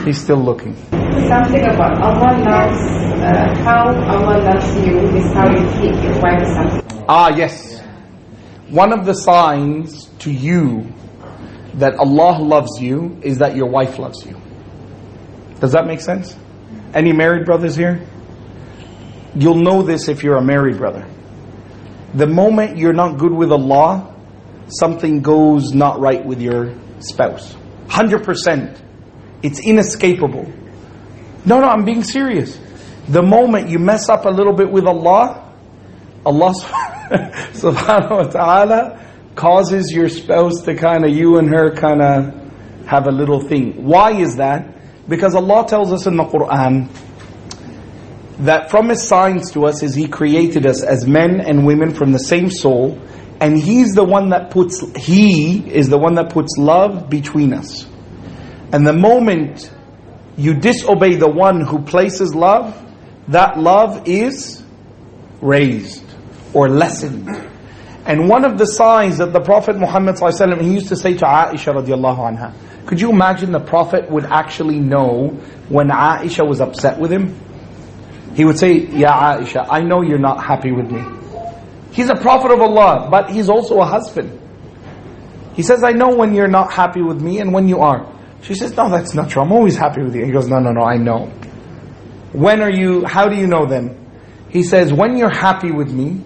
He's still looking. Something about Allah loves, uh, how Allah loves you is how you treat your wife or something. Ah, yes. One of the signs to you that Allah loves you is that your wife loves you. Does that make sense? Any married brothers here? You'll know this if you're a married brother. The moment you're not good with Allah, something goes not right with your spouse. one hundred percent. It's inescapable. No, no, I'm being serious. The moment you mess up a little bit with Allah, Allah subhanahu wa ta'ala causes your spouse to kind of, you and her kind of have a little thing. Why is that? Because Allah tells us in the Quran that from His signs to us is He created us as men and women from the same soul, and He's the one that puts, He is the one that puts love between us. And the moment you disobey the one who places love, that love is raised or lessened. And one of the signs that the Prophet Muhammad ﷺ, he used to say to Aisha radiallahu anha, could you imagine the Prophet would actually know when Aisha was upset with him? He would say, Ya Aisha, I know you're not happy with me. He's a Prophet of Allah, but he's also a husband. He says, I know when you're not happy with me and when you are. She says, no, that's not true. I'm always happy with you. He goes, no, no, no, I know. When are you, how do you know then? He says, when you're happy with me,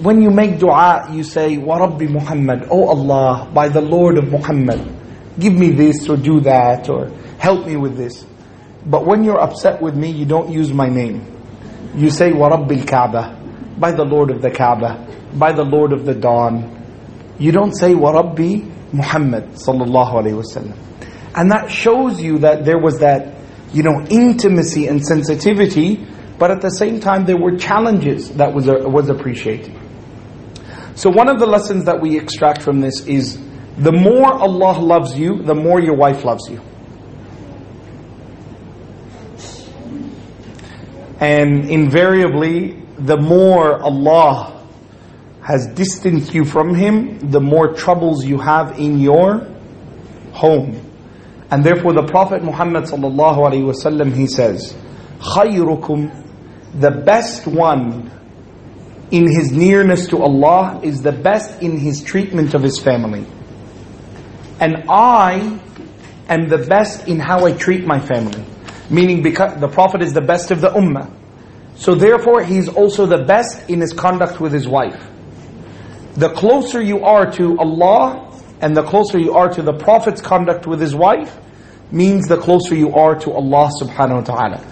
when you make dua, you say, Wa Rabbi Muhammad, oh Allah, by the Lord of Muhammad, give me this or do that or help me with this. But when you're upset with me, you don't use my name. You say, Wa Rabbil Kaaba, by the Lord of the Kaaba, by the Lord of the Dawn. You don't say, Wa Rabbi Muhammad, sallallahu alayhi wasallam. And that shows you that there was that, you know, intimacy and sensitivity, but at the same time, there were challenges that was, uh, was appreciated. So one of the lessons that we extract from this is, the more Allah loves you, the more your wife loves you. And invariably, the more Allah has distanced you from Him, the more troubles you have in your home. And therefore the Prophet Muhammad sallallahu alaihi wasallam, he says, Khayrukum, the best one in his nearness to Allah is the best in his treatment of his family. And I am the best in how I treat my family. Meaning, because the Prophet is the best of the Ummah. So therefore, he's also the best in his conduct with his wife. The closer you are to Allah, and the closer you are to the Prophet's conduct with his wife, means the closer you are to Allah subhanahu wa ta'ala.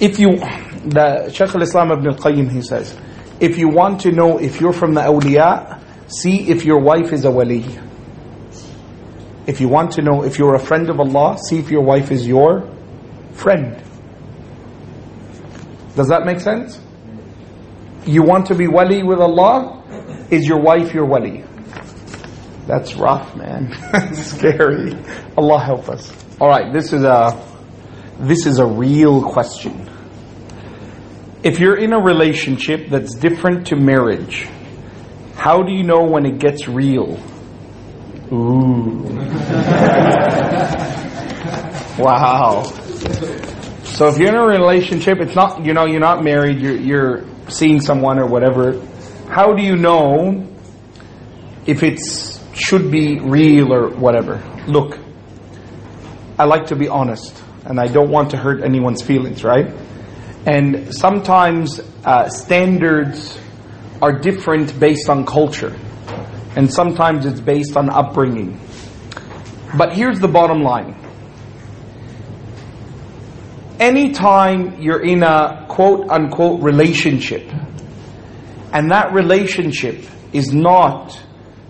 If you, the Shaykh al-Islam ibn al-Qayyim, he says, if you want to know if you're from the awliya, see if your wife is a wali. If you want to know if you're a friend of Allah, see if your wife is your friend. Does that make sense? You want to be wali with Allah? Is your wife your wali? That's rough, man. Scary. Allah help us. All right, this is a this is a real question. If you're in a relationship that's different to marriage, how do you know when it gets real? Ooh. Wow. So if you're in a relationship, it's not, you know, you're not married, you're, you're seeing someone or whatever. How do you know if it's should be real or whatever. Look, I like to be honest, and I don't want to hurt anyone's feelings, right? And sometimes uh, standards are different based on culture, and sometimes it's based on upbringing. But here's the bottom line. Anytime you're in a quote-unquote relationship, and that relationship is not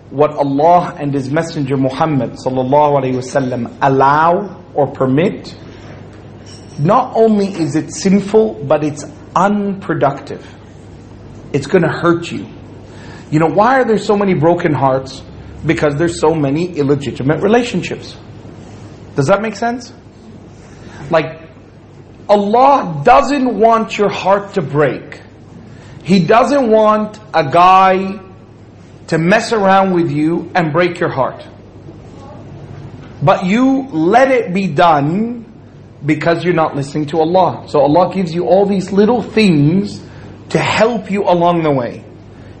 what Allah and His Messenger Muhammad sallallahu alaihi wasallam allow or permit, not only is it sinful, but it's unproductive. It's going to hurt you. You know, why are there so many broken hearts? Because there's so many illegitimate relationships. Does that make sense? Like, Allah doesn't want your heart to break. He doesn't want a guy to mess around with you and break your heart. But you let it be done because you're not listening to Allah. So Allah gives you all these little things to help you along the way.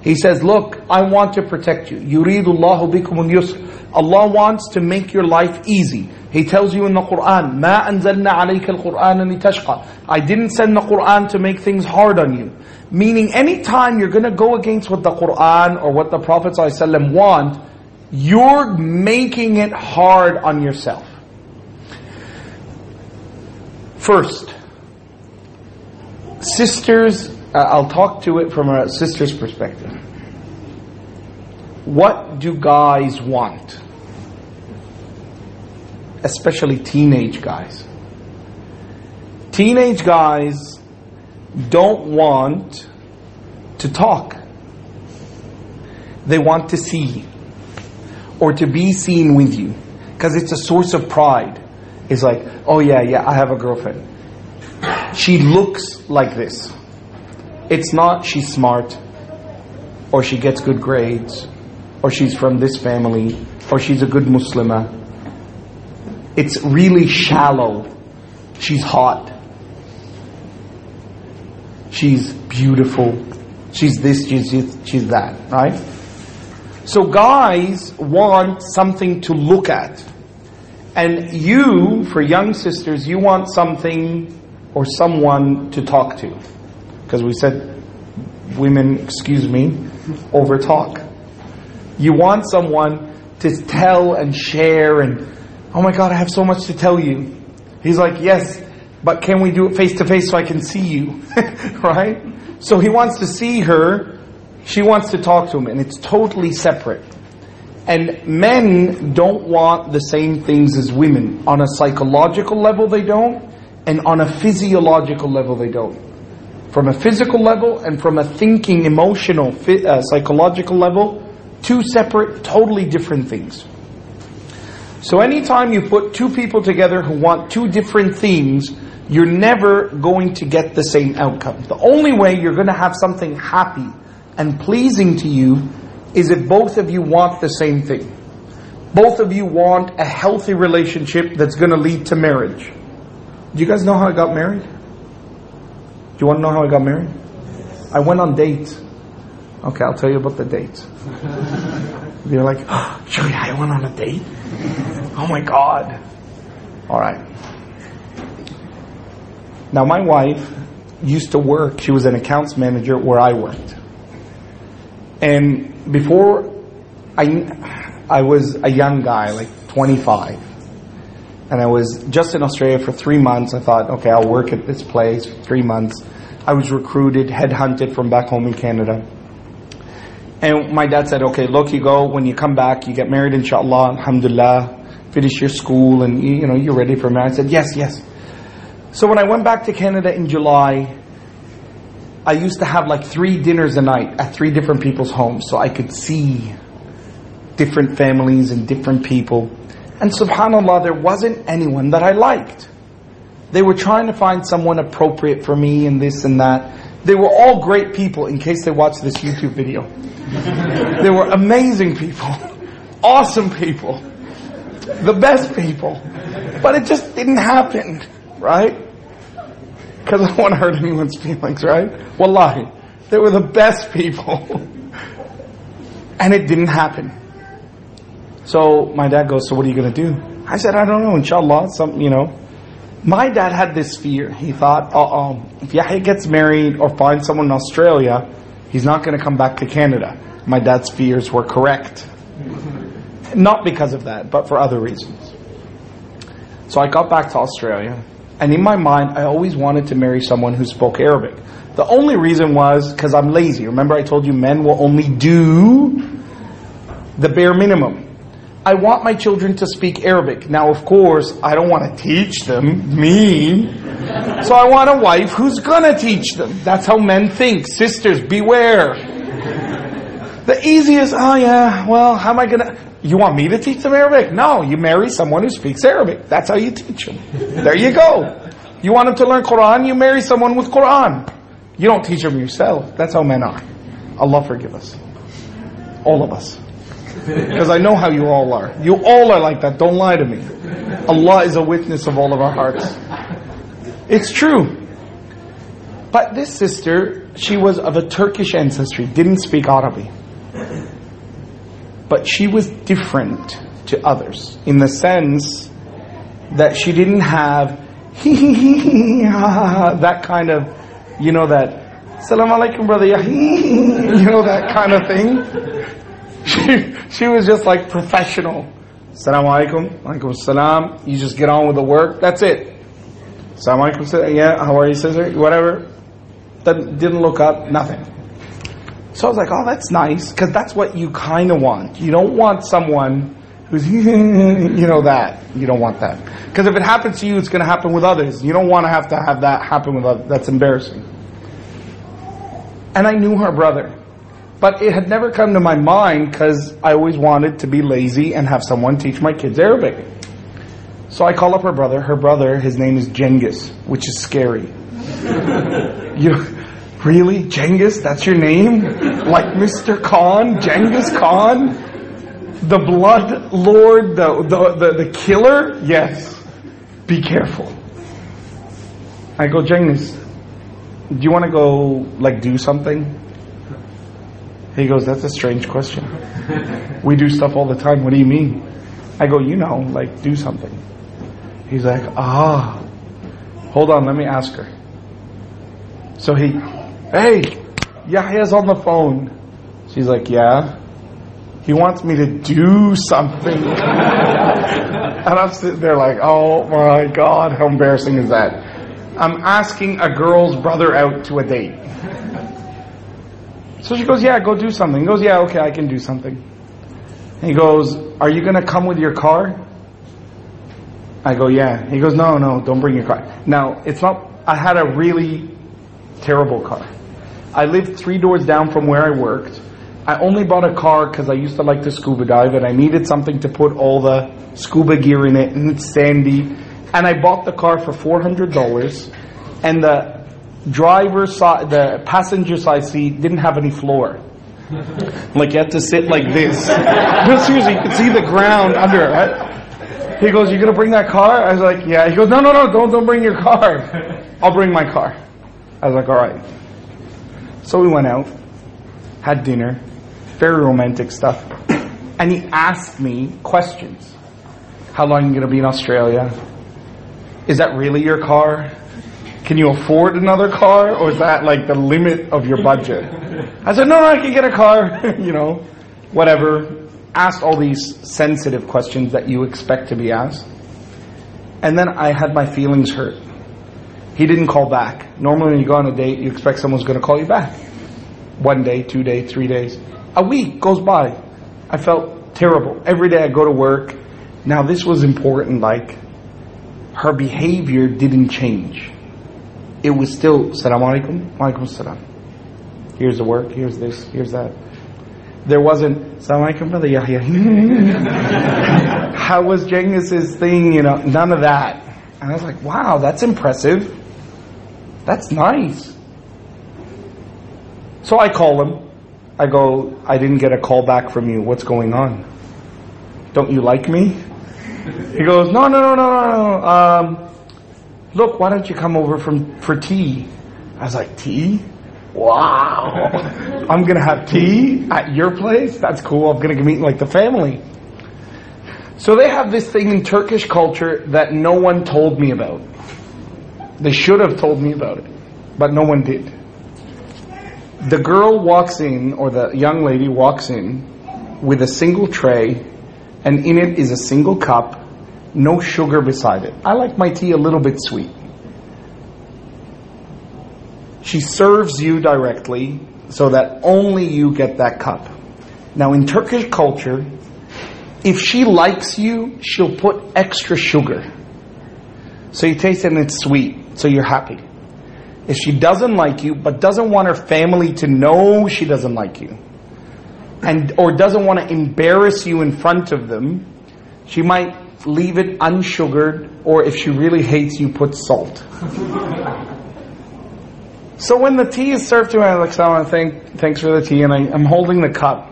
He says, look, I want to protect you. يُرِيدُ اللَّهُ بِكُمُ الْيُسْرَ. Allah wants to make your life easy. He tells you in the Qur'an, مَا أَنزَلْنَا عَلَيْكَ الْقُرْآنَ لِتَشْقَى. I didn't send the Qur'an to make things hard on you. Meaning, anytime you're going to go against what the Qur'an or what the Prophet ﷺ want, you're making it hard on yourself. First, sisters, uh, I'll talk to it from a sister's perspective. What do guys want? Especially teenage guys. Teenage guys don't want to talk. They want to see or to be seen with you, because it's a source of pride. It's like, oh yeah, yeah, I have a girlfriend. She looks like this. It's not she's smart, or she gets good grades, or she's from this family, or she's a good Muslimah. It's really shallow. She's hot. She's beautiful. She's this, she's this, she's that, right? So guys want something to look at. And you, for young sisters, you want something or someone to talk to. Because we said women, excuse me, over talk. You want someone to tell and share and, oh my God, I have so much to tell you. He's like, yes, but can we do it face to face so I can see you? Right? So he wants to see her. She wants to talk to him. And it's totally separate. And men don't want the same things as women. On a psychological level they don't, and on a physiological level they don't. From a physical level and from a thinking, emotional, uh, psychological level, two separate, totally different things. So anytime you put two people together who want two different things, you're never going to get the same outcome. The only way you're going to have something happy and pleasing to you is if both of you want the same thing. Both of you want a healthy relationship that's going to lead to marriage. Do you guys know how I got married? Do you want to know how I got married? I went on dates. Okay, I'll tell you about the dates. You're like, oh, Shaykh, I went on a date? Oh my God. All right. Now my wife used to work. She was an accounts manager where I worked. And before, I, I was a young guy, like twenty-five. And I was just in Australia for three months. I thought, okay, I'll work at this place for three months. I was recruited, headhunted from back home in Canada. And my dad said, okay, look, you go. When you come back, you get married, inshallah, alhamdulillah. Finish your school and, you know, you're ready for marriage. I said, yes, yes. So when I went back to Canada in July, I used to have like three dinners a night at three different people's homes, so I could see different families and different people. And subhanAllah, there wasn't anyone that I liked. They were trying to find someone appropriate for me and this and that. They were all great people, in case they watch this YouTube video. They were amazing people, awesome people, the best people. But it just didn't happen, right? Because I don't want to hurt anyone's feelings, right? Wallahi, they were the best people. And it didn't happen. So my dad goes, so what are you going to do? I said, I don't know, inshallah, some, you know. My dad had this fear. He thought, uh-oh, if Yahya gets married or finds someone in Australia, he's not going to come back to Canada. My dad's fears were correct. Not because of that, but for other reasons. So I got back to Australia, and in my mind, I always wanted to marry someone who spoke Arabic. The only reason was because I'm lazy. Remember I told you men will only do the bare minimum. I want my children to speak Arabic. Now, of course, I don't want to teach them, me. So I want a wife who's going to teach them. That's how men think. Sisters, beware. The easiest, oh yeah, well, how am I going to... You want me to teach them Arabic? No, you marry someone who speaks Arabic. That's how you teach them. There you go. You want them to learn Quran, you marry someone with Quran. You don't teach them yourself. That's how men are. Allah forgive us. All of us. Because I know how you all are. You all are like that. Don't lie to me. Allah is a witness of all of our hearts. It's true. But this sister, she was of a Turkish ancestry, didn't speak Arabic. But she was different to others in the sense that she didn't have hee hee hee hee ha, that kind of, you know, that Assalamu alaikum brother, you know, that kind of thing. She, she was just like professional. Assalamu alaikum, alaikum salam. You just get on with the work, that's it. Assalamu alaikum, yeah, how are you, sister? Whatever. Didn't, didn't look up, nothing. So I was like, oh, that's nice, because that's what you kind of want. You don't want someone who's, you know, that. You don't want that. Because if it happens to you, it's going to happen with others. You don't want to have to have that happen with others. That's embarrassing. And I knew her brother. But it had never come to my mind because I always wanted to be lazy and have someone teach my kids Arabic. So I call up her brother. Her brother, his name is Genghis, which is scary. You know, really? Genghis? That's your name? Like Mister Khan? Genghis Khan? The blood lord? The, the, the, the killer? Yes. Be careful. I go, Genghis, do you want to go, like, do something? He goes, that's a strange question. We do stuff all the time. What do you mean? I go, you know, like, do something. He's like, ah, hold on, let me ask her. So he, hey, Yahya's on the phone. She's like, yeah. He wants me to do something. And I'm sitting there like, oh my God, how embarrassing is that? I'm asking a girl's brother out to a date. So she goes, yeah, go do something. He goes, yeah, okay, I can do something. And he goes, are you going to come with your car? I go, yeah. He goes, no, no, don't bring your car. Now, it's not, I had a really terrible car. I lived three doors down from where I worked. I only bought a car because I used to like to scuba dive, and I needed something to put all the scuba gear in it, and it's sandy. And I bought the car for four hundred dollars, and the driver side, the passenger side seat didn't have any floor. Like, you had to sit like this. No, seriously, you could see the ground under it. Right? He goes, "You gonna bring that car?" I was like, "Yeah." He goes, "No, no, no, don't, don't bring your car. I'll bring my car." I was like, "All right." So we went out, had dinner, very romantic stuff, and he asked me questions. How long are you gonna be in Australia? Is that really your car? Can you afford another car, or is that like the limit of your budget? I said, no, no, I can get a car, you know, whatever. Asked all these sensitive questions that you expect to be asked. And then I had my feelings hurt. He didn't call back. Normally when you go on a date, you expect someone's going to call you back. One day, two days, three days. A week goes by. I felt terrible. Every day I go to work. Now this was important, like, her behavior didn't change. It was still, Assalamu alaikum, wa alaikum assalam. Here's the work, here's this, here's that. There wasn't, Assalamu alaikum, brother Yahya. How was Genghis' thing, you know, none of that. And I was like, wow, that's impressive. That's nice. So I call him. I go, I didn't get a call back from you. What's going on? Don't you like me? He goes, no, no, no, no, no, no. Um, Look, why don't you come over from, for tea? I was like, tea? Wow. I'm going to have tea at your place? That's cool. I'm going to meet like the family. So they have this thing in Turkish culture that no one told me about. They should have told me about it, but no one did. The girl walks in, or the young lady walks in, with a single tray, and in it is a single cup, no sugar beside it. I like my tea a little bit sweet. She serves you directly, so that only you get that cup. Now in Turkish culture, if she likes you, she'll put extra sugar. So you taste it and it's sweet, so you're happy. If she doesn't like you, but doesn't want her family to know she doesn't like you, and or doesn't want to embarrass you in front of them, she might leave it unsugared, or if she really hates you, put salt. So when the tea is served to me, I'm like, so I want to thank, thanks for the tea, and I, I'm holding the cup.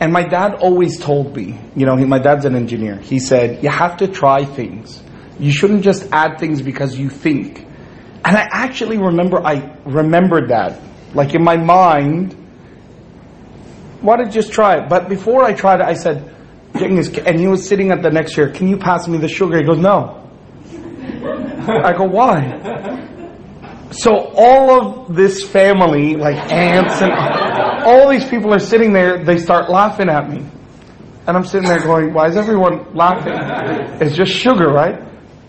And my dad always told me, you know, he, my dad's an engineer. He said, you have to try things. You shouldn't just add things because you think. And I actually remember, I remembered that. Like in my mind, why don't you just try it? But before I tried it, I said, Genghis, and he was sitting at the next chair, can you pass me the sugar? He goes, no. I go, why? So all of this family, like aunts and all these people are sitting there, they start laughing at me. And I'm sitting there going, why is everyone laughing? It's just sugar, right?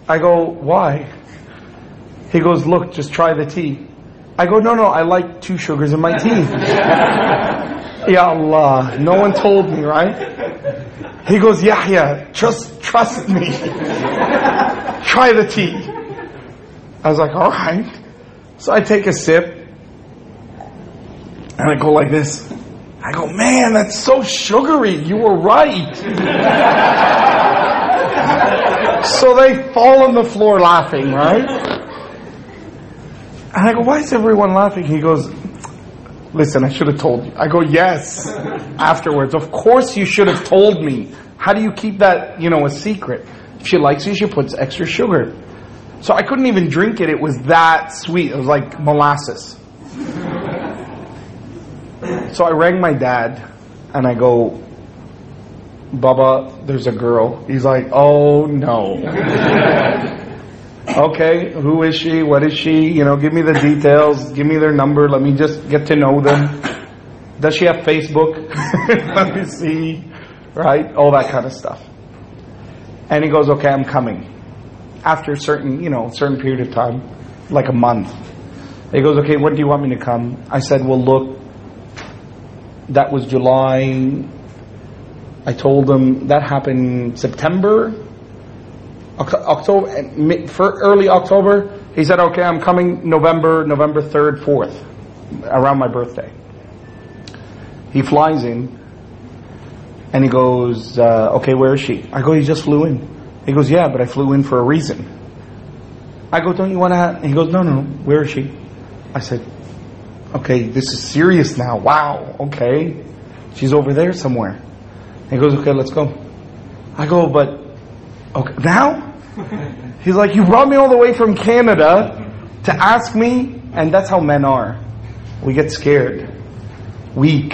I go, why? He goes, look, just try the tea. I go, no, no, I like two sugars in my tea. Ya Allah, no one told me, right? He goes, Yahya, just trust me. Try the tea. I was like, all right. So I take a sip, and I go like this. I go, man, that's so sugary. You were right. So they fall on the floor laughing, right? And I go, why is everyone laughing? He goes, listen, I should have told you. I go, yes, afterwards. Of course you should have told me. How do you keep that, you know, a secret? If she likes you, she puts extra sugar. So I couldn't even drink it. It was that sweet. It was like molasses. So I rang my dad and I go, Baba, there's a girl. He's like, oh no. Okay, who is she? What is she? You know, give me the details. Give me their number. Let me just get to know them. Does she have Facebook? Let me see. Right? All that kind of stuff. And he goes, okay, I'm coming. After a certain, you know, certain period of time, like a month. He goes, okay, when do you want me to come? I said, well, look, that was July. I told him that happened September, October, mid, for early October. He said, okay, I'm coming November, November third, fourth, around my birthday. He flies in and he goes, uh, okay, where is she? I go, he just flew in. He goes, yeah, but I flew in for a reason. I go, don't you want to? He goes, no, no, no, where is she? I said, okay, this is serious now. Wow, okay. She's over there somewhere. He goes, okay, let's go. I go, but, okay, now? He's like, you brought me all the way from Canada to ask me, and that's how men are. We get scared. Weak.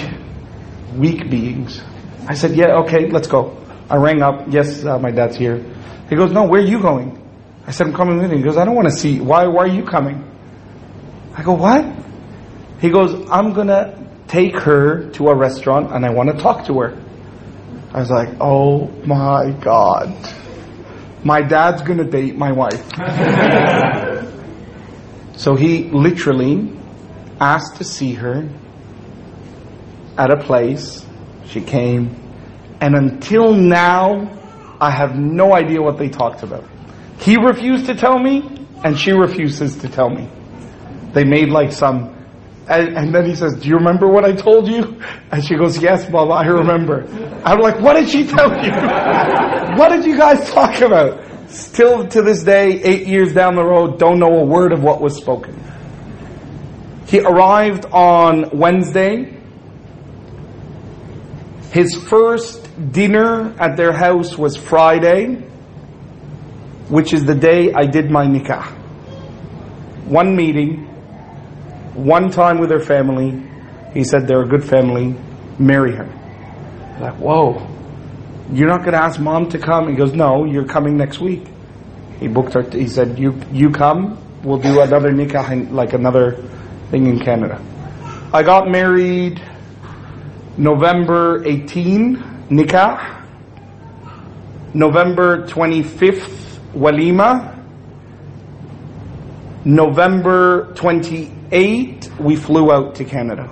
Weak beings. I said, yeah, okay, let's go. I rang up, yes, uh, my dad's here. He goes, no, where are you going? I said, I'm coming with you. He goes, I don't want to see you. Why, why are you coming? I go, what? He goes, I'm going to take her to a restaurant and I want to talk to her. I was like, oh my God. My dad's going to date my wife. So he literally asked to see her at a place. She came. And until now, I have no idea what they talked about. He refused to tell me, and she refuses to tell me. They made like some... And, and then he says, do you remember what I told you? And she goes, yes, Baba, I remember. I'm like, what did she tell you? What did you guys talk about? Still to this day, eight years down the road, don't know a word of what was spoken. He arrived on Wednesday. His first dinner at their house was Friday, which is the day I did my nikah. One meeting, one time with her family. He said, they're a good family, marry her. I'm like, whoa, You're not going to ask mom to come? He goes, no, you're coming next week. He booked her, he said, you you come, we'll do another nikah, in, like another thing in Canada. I got married November eighteenth, nikah. November twenty-fifth, walima. November twenty-eighth, we flew out to Canada.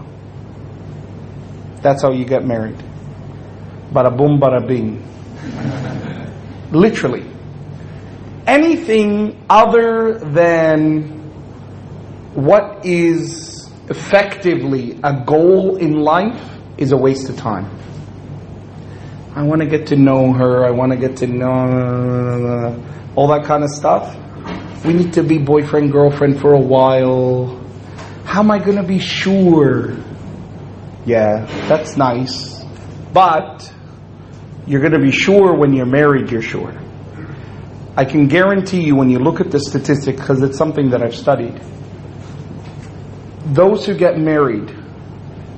That's how you get married. Bada boom, bada bing. Literally. Anything other than what is effectively a goal in life is a waste of time. I want to get to know her, I want to get to know... all that kind of stuff. We need to be boyfriend, girlfriend for a while. How am I going to be sure? Yeah, that's nice. But you're going to be sure when you're married, you're sure. I can guarantee you when you look at the statistics, because it's something that I've studied. Those who get married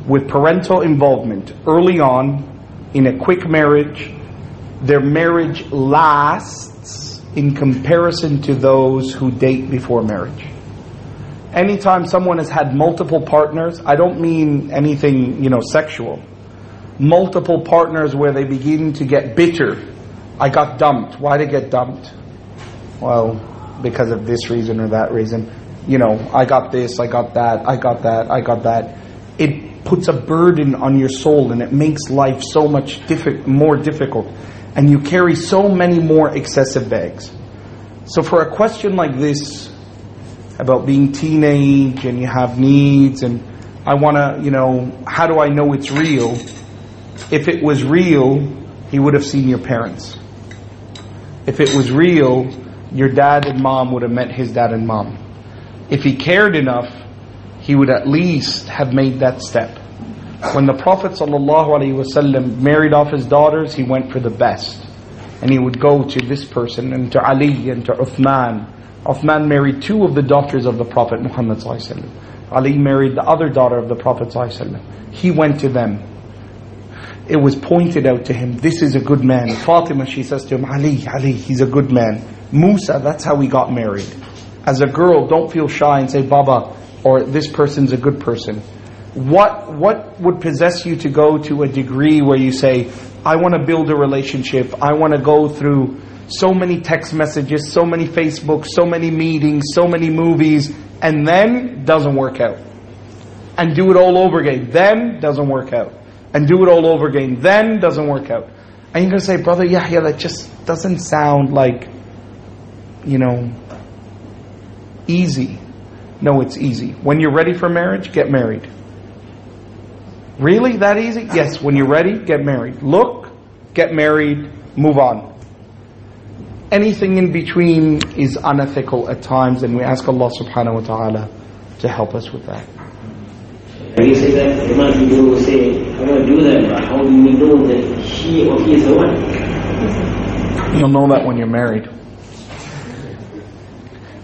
with parental involvement early on, in a quick marriage, their marriage lasts in comparison to those who date before marriage. Anytime someone has had multiple partners, I don't mean anything, you know, sexual. Multiple partners where they begin to get bitter. I got dumped. Why did I get dumped? Well, because of this reason or that reason. You know, I got this, I got that, I got that, I got that. It puts a burden on your soul and it makes life so much diffi- more difficult. And you carry so many more excessive bags. So for a question like this, about being teenage and you have needs and I want to, you know, how do I know it's real? If it was real, he would have seen your parents. If it was real, your dad and mom would have met his dad and mom. If he cared enough, he would at least have made that step. When the Prophet ﷺ married off his daughters, he went for the best. And he would go to this person and to Ali and to Uthman. Uthman married two of the daughters of the Prophet Muhammad ﷺ. Ali married the other daughter of the Prophet ﷺ. He went to them. It was pointed out to him, this is a good man. Fatima, she says to him, Ali, Ali, he's a good man. Musa, that's how we got married. As a girl, don't feel shy and say, Baba, or this person's a good person. What, what would possess you to go to a degree where you say, I want to build a relationship, I want to go through so many text messages, so many Facebooks, so many meetings, so many movies, and then doesn't work out. And do it all over again, then doesn't work out. And do it all over again, then doesn't work out. And you're going to say, Brother Yahya, that just doesn't sound like, you know, easy. No, it's easy. When you're ready for marriage, get married. Really? That easy? Yes, when you're ready, get married. Look, get married, move on. Anything in between is unethical at times, and we ask Allah subhanahu wa ta'ala to help us with that. When you say that, among people will say, I want to do that, but how do you know that she or he is the one? You'll know that when you're married.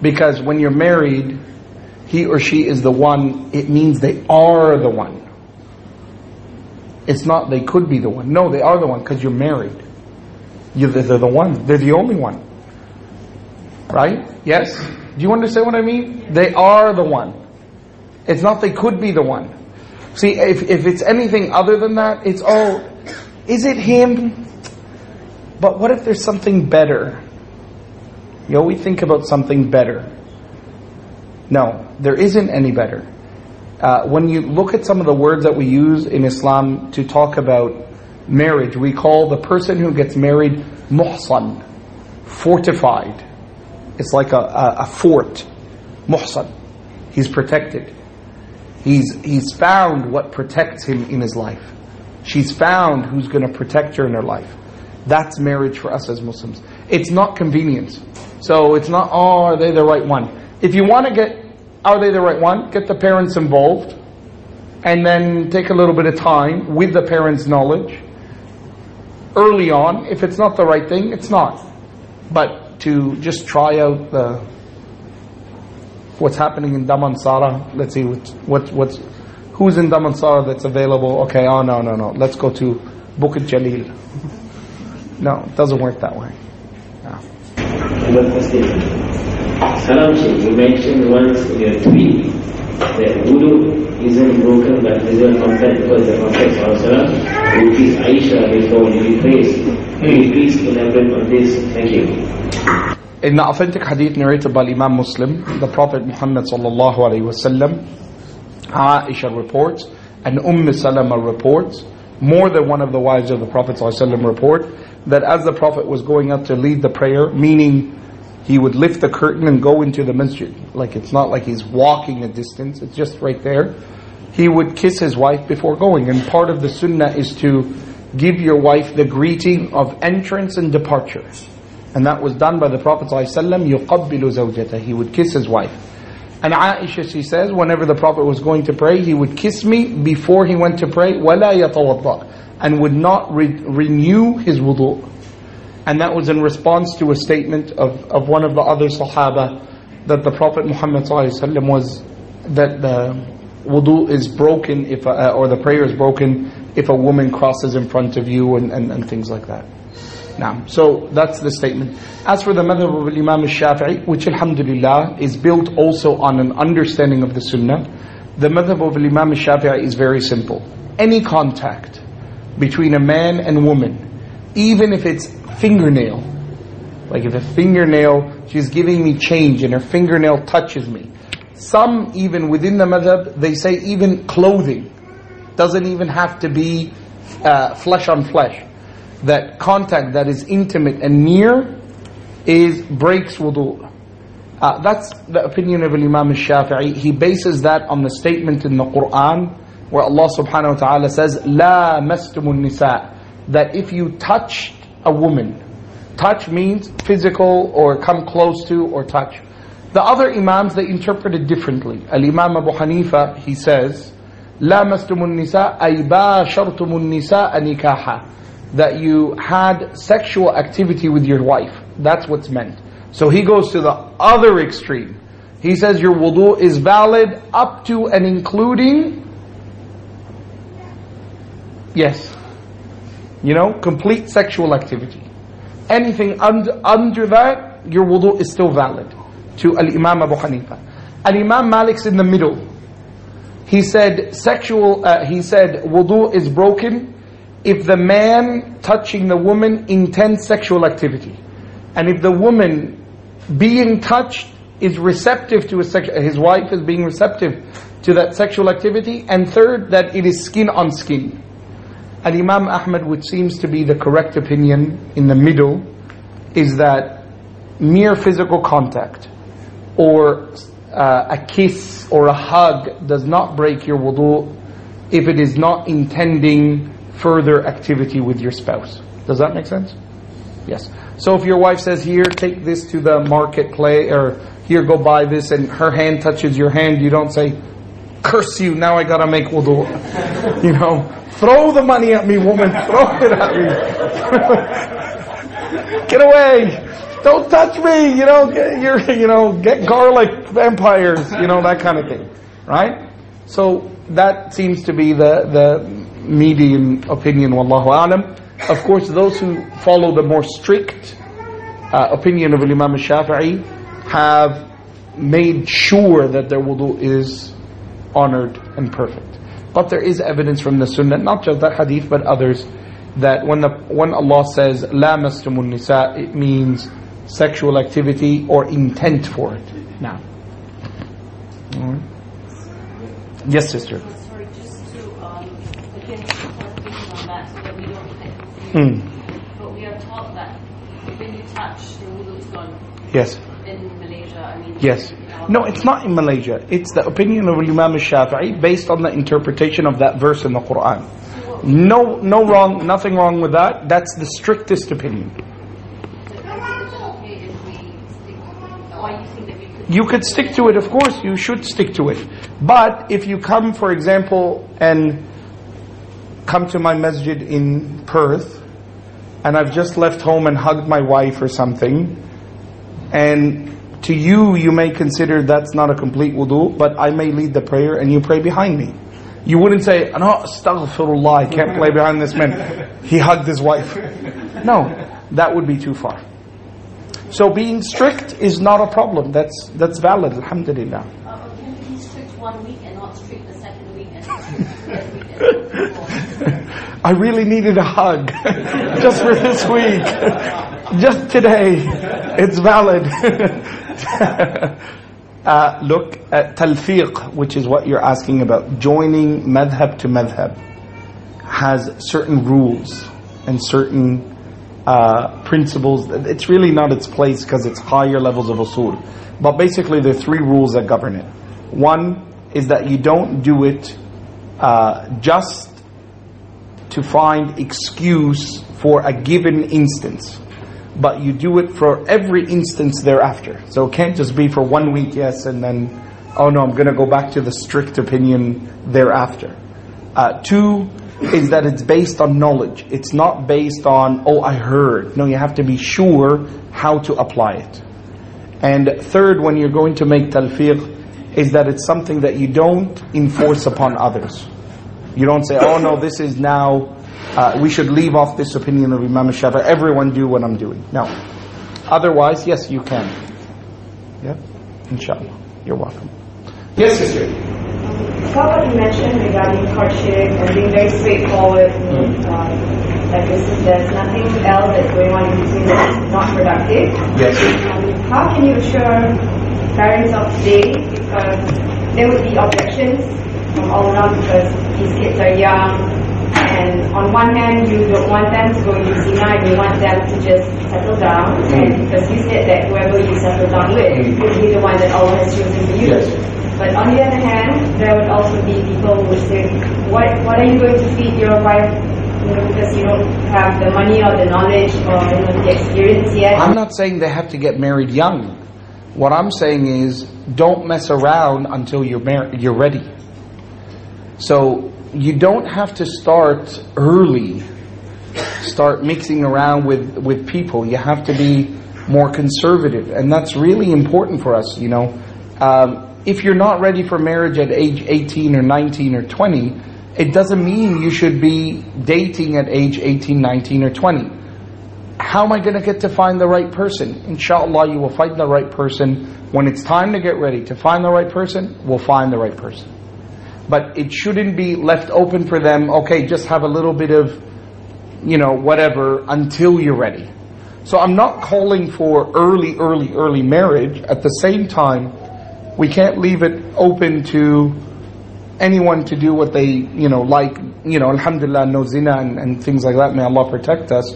Because when you're married, he or she is the one, it means they are the one. It's not they could be the one. No, they are the one because you're married. You, they're the one. They're the only one. Right? Yes? Do you understand what I mean? They are the one. It's not they could be the one. See, if, if it's anything other than that, it's, oh, is it him? But what if there's something better? You always think about something better. No, there isn't any better. Uh, when you look at some of the words that we use in Islam to talk about marriage, we call the person who gets married muhsan, fortified. It's like a, a, a fort, muhsan. He's protected. He's, he's found what protects him in his life. She's found who's going to protect her in her life. That's marriage for us as Muslims. It's not convenience. So it's not, oh, are they the right one? If you want to get, are they the right one? Get the parents involved. And then take a little bit of time with the parents' knowledge. Early on, if it's not the right thing, it's not. But to just try out the what's happening in Damansara. Let's see what, what what's who's in Damansara that's available. Okay, oh no no no. Let's go to Bukit Jalil. No, it doesn't work that way. No. One question. Salam Sheikh, you mentioned once in your tweet that wudu isn't broken but isn't compared because the Prophet ﷺ would kiss Aisha before he prays. Can you please elaborate on this? Thank you. In the authentic hadith narrated by Imam Muslim, the Prophet Muhammad sallallahu alaihi wasallam, Aisha reports, and Umm Salama reports, more than one of the wives of the Prophet sallallahu alaihi wasallam report, that as the Prophet was going up to lead the prayer, meaning he would lift the curtain and go into the masjid, like it's not like he's walking a distance, it's just right there, he would kiss his wife before going. And part of the sunnah is to give your wife the greeting of entrance and departure. And that was done by the Prophet ﷺ, يُقَبِّلُ زَوْجَتَهُ. He would kiss his wife. And Aisha, she says, whenever the Prophet was going to pray, he would kiss me before he went to pray, وَلَا يَتَوَضَّأ, and would not re renew his wudu. And that was in response to a statement of, of one of the other Sahaba, that the Prophet Muhammad ﷺ was, that the wudu is broken, if a, or the prayer is broken, if a woman crosses in front of you, and, and, and things like that. Now, so that's the statement. As for the madhab of Imam Shafi'i, which alhamdulillah is built also on an understanding of the sunnah, the madhab of Imam Shafi'i is very simple. Any contact between a man and woman, even if it's fingernail, like if a fingernail, she's giving me change and her fingernail touches me. Some, even within the madhab, they say even clothing doesn't even have to be uh, flesh on flesh. That contact that is intimate and near is breaks wudu. Uh, that's the opinion of Imam Shafi'i. He bases that on the statement in the Quran where Allah subhanahu wa ta'ala says, "La mastumun nisa," that if you touched a woman, touch means physical or come close to or touch. The other Imams, they interpret it differently. Al-Imam Abu Hanifa, he says, "La mastumun nisa ay bashartumun nisa nikaha," that you had sexual activity with your wife. That's what's meant. So he goes to the other extreme. He says your wudu is valid up to and including, yes, you know, complete sexual activity. Anything under, under that, your wudu is still valid, to Al-Imam Abu Hanifa. Al-Imam Malik's in the middle. He said sexual, uh, he said wudu is broken if the man touching the woman intends sexual activity, and if the woman being touched is receptive to his, his wife is being receptive to that sexual activity, and third, that it is skin on skin. And Imam Ahmad, which seems to be the correct opinion in the middle, is that mere physical contact or uh, a kiss or a hug does not break your wudu if it is not intending further activity with your spouse. Does that make sense? Yes. So if your wife says, here, take this to the marketplace, or here, go buy this, and her hand touches your hand, you don't say, curse you, now I gotta make wudu. You know, throw the money at me, woman, throw it at me. Get away, don't touch me, you know, get, you're, you know, get garlic vampires, you know, that kind of thing, right? So that seems to be the, the median opinion, wallahu alam. Of course, those who follow the more strict uh, opinion of Imam Shafi'i have made sure that their wudu is honored and perfect. But there is evidence from the sunnah, not just that hadith but others, that when the when Allah says la mastumun nisa, it means sexual activity or intent for it. Now, right. Yes, sister. Mm. But we are taught that when you touch, your wudu is gone. Yes. In Malaysia, I mean... Yes. No, it's not in Malaysia. It's the opinion of Imam Shafi'i based on the interpretation of that verse in the Qur'an. No, no wrong, nothing wrong with that. That's the strictest opinion. You could stick to it, of course. You should stick to it. But if you come, for example, and come to my masjid in Perth, and I've just left home and hugged my wife or something, and to you, you may consider that's not a complete wudu, but I may lead the prayer and you pray behind me. You wouldn't say, no, astaghfirullah, I can't play behind this man. He hugged his wife. No, that would be too far. So being strict is not a problem. That's that's valid, alhamdulillah. Uh, can you be strict one week and not strict the second week and not strict the third week and the fourth? I really needed a hug. Just for this week. Just today. It's valid. Uh, look at talfiq, which is what you're asking about. Joining madhab to madhab has certain rules and certain uh, principles. It's really not its place because it's higher levels of usul. But basically there are three rules that govern it. One is that you don't do it uh, just to find excuse for a given instance, but you do it for every instance thereafter. So it can't just be for one week, yes, and then, oh no, I'm going to go back to the strict opinion thereafter. Uh, two is that it's based on knowledge. It's not based on, oh, I heard. No, you have to be sure how to apply it. And third, when you're going to make talfiq, is that it's something that you don't enforce upon others. You don't say, oh no, this is now... Uh, we should leave off this opinion of Imam Shafi'i. Everyone do what I'm doing. No. Otherwise, yes, you can. Yeah? Inshallah. You're welcome. Yes, sister. Somebody mentioned regarding courtship and being very straightforward. Mm-hmm. And, uh, like this, there's nothing else that's going on in between that's not productive. Yes. Um, how can you assure parents of today, because there would be objections from all around because these kids are young, and on one hand you don't want them to go into zina and you want them to just settle down, and because you said that whoever you settle down with would be the one that Allah has chosen for you. Yes. But on the other hand, there would also be people who would say, what what are you going to feed your wife, you know, because you don't have the money or the knowledge or you know, the experience yet. I'm not saying they have to get married young. What I'm saying is, don't mess around until you're married, you're ready. So you don't have to start early, start mixing around with, with people. You have to be more conservative. And that's really important for us, you know. Um, if you're not ready for marriage at age eighteen or nineteen or twenty, it doesn't mean you should be dating at age eighteen, nineteen or twenty. How am I going to get to find the right person? Inshallah, you will find the right person. When it's time to get ready to find the right person, we'll find the right person. But it shouldn't be left open for them, okay, just have a little bit of, you know, whatever, until you're ready. So I'm not calling for early, early, early marriage. At the same time, we can't leave it open to anyone to do what they, you know, like, you know, alhamdulillah, no zina and, and things like that. May Allah protect us.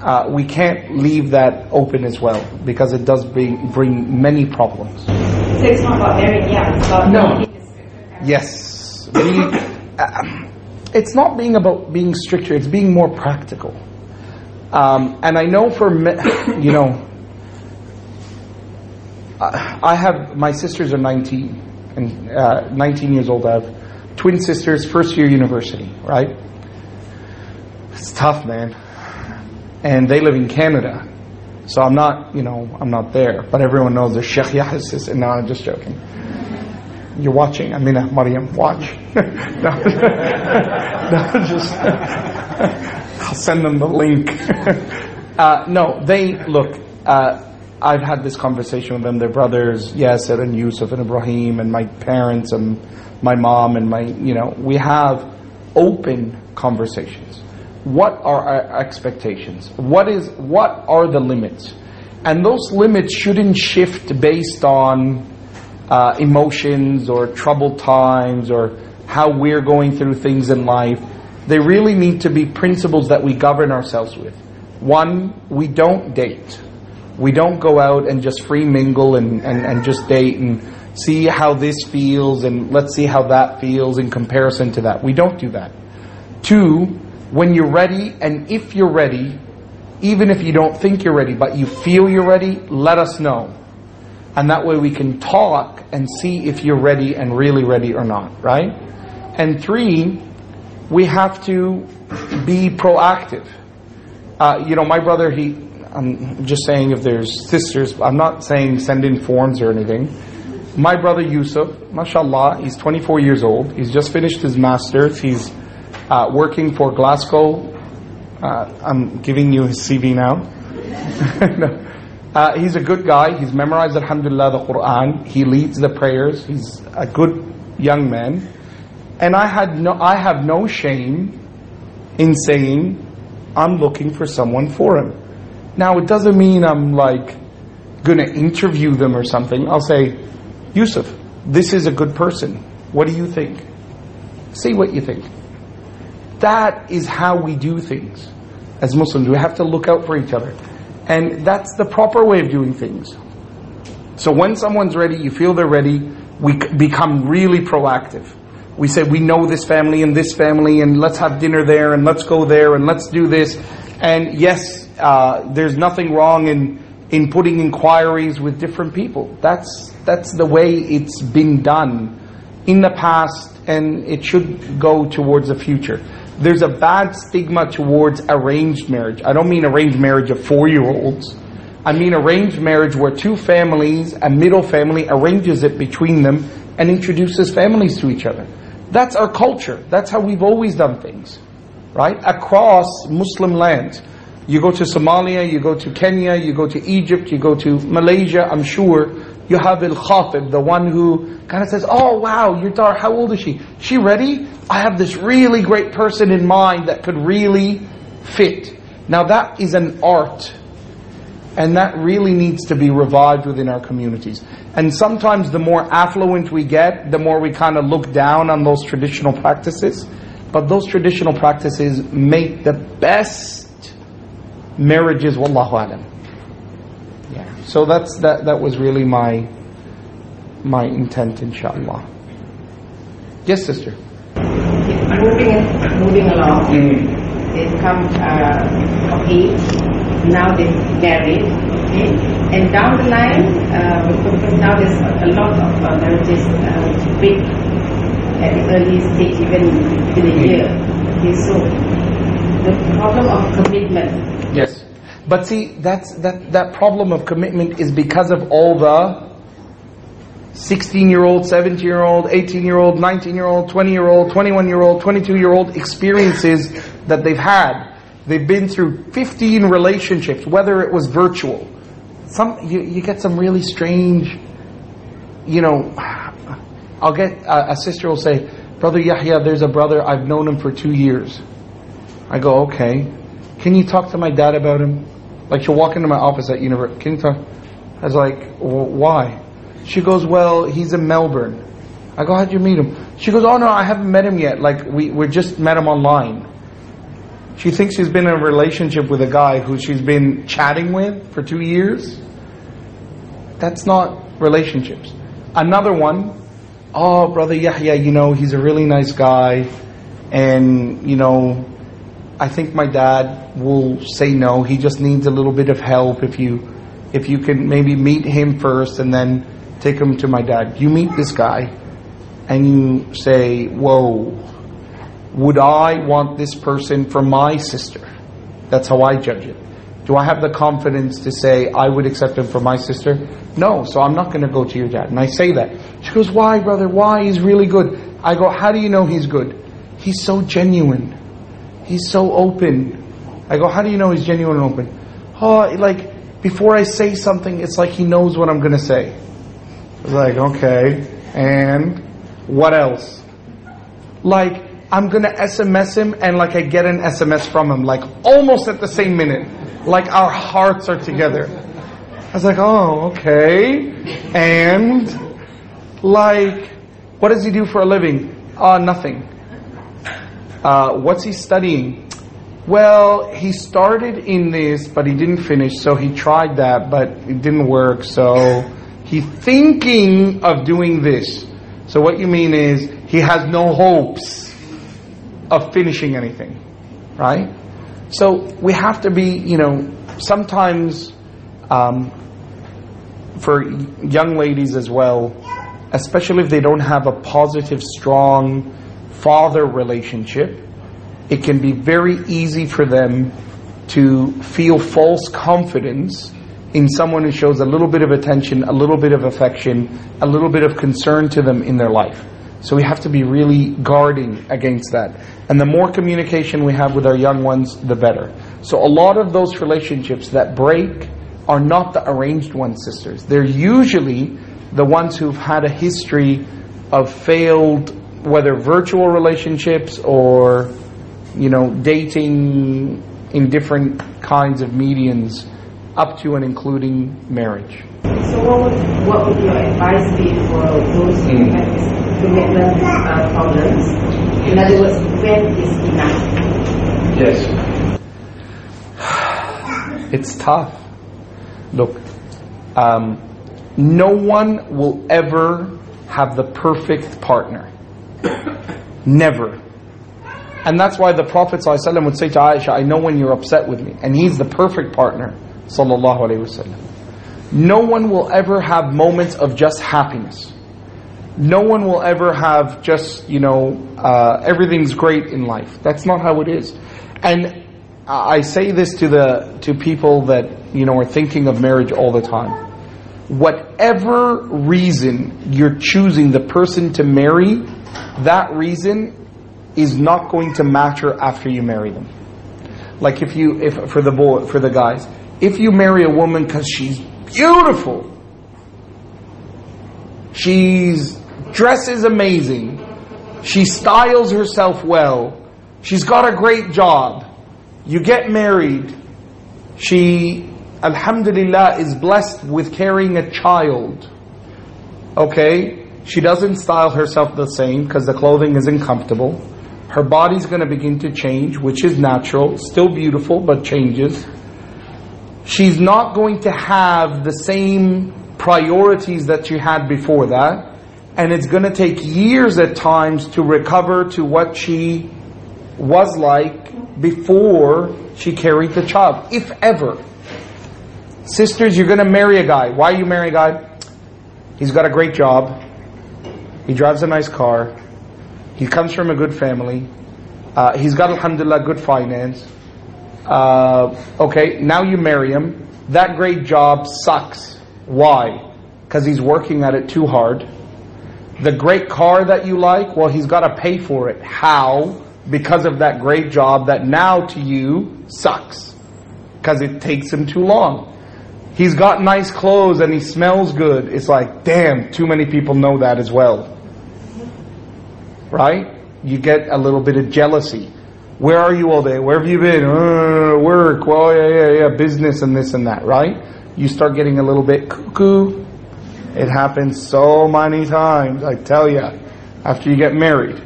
Uh, we can't leave that open as well, because it does bring, bring many problems. So it's not about marriage, yeah, it's about no. Yes. We, uh, it's not being about being stricter, it's being more practical. Um, and I know for, me, you know, I have, my sisters are nineteen, and uh, nineteen years old. I have twin sisters, first year university, right? It's tough, man. And they live in Canada. So I'm not, you know, I'm not there. But everyone knows there's Shaykh Yahya's sister. No, I'm just joking. You're watching. I mean, Mariam, watch. no, no, just I'll send them the link. uh, no, they look. Uh, I've had this conversation with them. Their brothers, Yasser and Yusuf and Ibrahim, and my parents and my mom and my, you know, we have open conversations. What are our expectations? What is? What are the limits? And those limits shouldn't shift based on Uh, emotions or troubled times or how we're going through things in life. They really need to be principles that we govern ourselves with. One, we don't date. We don't go out and just free mingle and, and, and just date and see how this feels and let's see how that feels in comparison to that. We don't do that. Two, when you're ready, and if you're ready, even if you don't think you're ready but you feel you're ready, let us know. And that way we can talk and see if you're ready and really ready or not, right? And three, we have to be proactive. Uh, you know, my brother, he, I'm just saying if there's sisters, I'm not saying send in forms or anything. my brother Yusuf, mashallah, he's twenty-four years old. He's just finished his master's. He's uh, working for Glasgow. Uh, I'm giving you his C V now. No. Uh, he's a good guy. He's memorized, alhamdulillah, the Quran. He leads the prayers. He's a good young man. And I had no, I have no shame in saying I'm looking for someone for him. Now, it doesn't mean I'm like going to interview them or something. I'll say, Yusuf, this is a good person. What do you think? Say what you think. That is how we do things. As Muslims, we have to look out for each other. And that's the proper way of doing things. So when someone's ready, you feel they're ready, we become really proactive. We say, we know this family and this family, and let's have dinner there, and let's go there, and let's do this. And yes, uh, there's nothing wrong in in putting inquiries with different people. That's, that's the way it's been done in the past, and it should go towards the future. There's a bad stigma towards arranged marriage. I don't mean arranged marriage of four-year-olds. I mean arranged marriage where two families, a middle family, arranges it between them and introduces families to each other. That's our culture. That's how we've always done things, right? Across Muslim lands. You go to Somalia, you go to Kenya, you go to Egypt, you go to Malaysia, I'm sure. You have al-Khatib, the one who kind of says, oh wow, your daughter, how old is she? She ready? I have this really great person in mind that could really fit. Now that is an art. And that really needs to be revived within our communities. And sometimes the more affluent we get, the more we kind of look down on those traditional practices. But those traditional practices make the best marriages, wallahu alam. Yeah. So that's that. That was really my my intent, inshallah. Yes, sister. Moving moving along, mm. they become uh, of age. Now they married, okay? And down the line, uh, now there's a lot of marriages uh, break at the early stage, even in a year. Okay, so the problem of commitment. Yes, but see, that's that that problem of commitment is because of all the sixteen-year-old, seventeen-year-old, eighteen-year-old, nineteen-year-old, twenty-year-old, twenty-one-year-old, twenty-two-year-old experiences that they've had. They've been through fifteen relationships, whether it was virtual. Some you, you get some really strange, you know, I'll get, a, a sister will say, Brother Yahya, there's a brother, I've known him for two years. I go, okay, can you talk to my dad about him? Like she'll walk into my office at university, can you talk? I was like, well, why? She goes, well, he's in Melbourne. I go, how'd you meet him? She goes, oh no, I haven't met him yet, like we, we just met him online. She thinks she's been in a relationship with a guy who she's been chatting with for two years. That's not relationships. Another one, oh, Brother Yahya, you know, he's a really nice guy. And, you know, I think my dad will say no. He just needs a little bit of help. If you, if you can maybe meet him first and then take him to my dad. You meet this guy and you say, whoa. Would I want this person for my sister? That's how I judge it. Do I have the confidence to say, I would accept him for my sister? No, so I'm not going to go to your dad. And I say that. She goes, why, brother? Why? He's really good. I go, how do you know he's good? He's so genuine. He's so open. I go, how do you know he's genuine and open? Oh, like, before I say something, it's like he knows what I'm going to say. I was like, okay, and what else? Like, I'm going to S M S him, and like I get an S M S from him, like almost at the same minute. Like our hearts are together. I was like, oh, okay. And like, what does he do for a living? Uh, nothing. Uh, what's he studying? Well, he started in this, but he didn't finish. So he tried that, but it didn't work. So he's thinking of doing this. So what you mean is he has no hopes of finishing anything, right? So we have to be, you know, sometimes um, for young ladies as well, especially if they don't have a positive, strong father relationship, it can be very easy for them to feel false confidence in someone who shows a little bit of attention, a little bit of affection, a little bit of concern to them in their life. So we have to be really guarding against that. And the more communication we have with our young ones, the better. So a lot of those relationships that break are not the arranged ones, sisters. They're usually the ones who've had a history of failed, whether virtual relationships or, you know, dating in different kinds of medians, up to and including marriage. So what would, what would your advice be for those who have these commitment uh, problems? In other words, when is enough? Yes. It's tough. Look, um, no one will ever have the perfect partner. Never. And that's why the Prophet ﷺ would say to Aisha, I know when you're upset with me. And he's the perfect partner. Sallallahu Alaihi Wasallam. No one will ever have moments of just happiness. No one will ever have just, you know, uh, everything's great in life. That's not how it is. And I say this to the to people that, you know, are thinking of marriage all the time. Whatever reason you're choosing the person to marry, that reason is not going to matter after you marry them. Like if you, if for the boy, for the guys, if you marry a woman because she's beautiful, she dresses amazing, she styles herself well, she's got a great job, you get married, she, alhamdulillah, is blessed with carrying a child, okay? She doesn't style herself the same because the clothing isn't comfortable. Her body's going to begin to change, which is natural, still beautiful, but changes. She's not going to have the same priorities that she had before that. And it's going to take years at times to recover to what she was like before she carried the child, if ever. Sisters, you're going to marry a guy. Why you marry a guy? He's got a great job. He drives a nice car. He comes from a good family. Uh, he's got, alhamdulillah, good finance. Uh, okay, now you marry him. That great job sucks. Why? Because he's working at it too hard. The great car that you like, well, he's got to pay for it. How? Because of that great job that now to you sucks. Because it takes him too long. He's got nice clothes and he smells good. It's like, damn, too many people know that as well. Right? You get a little bit of jealousy. Where are you all day? Where have you been? Uh, work, well, yeah, yeah, yeah, business and this and that, right? You start getting a little bit cuckoo. It happens so many times, I tell you, after you get married.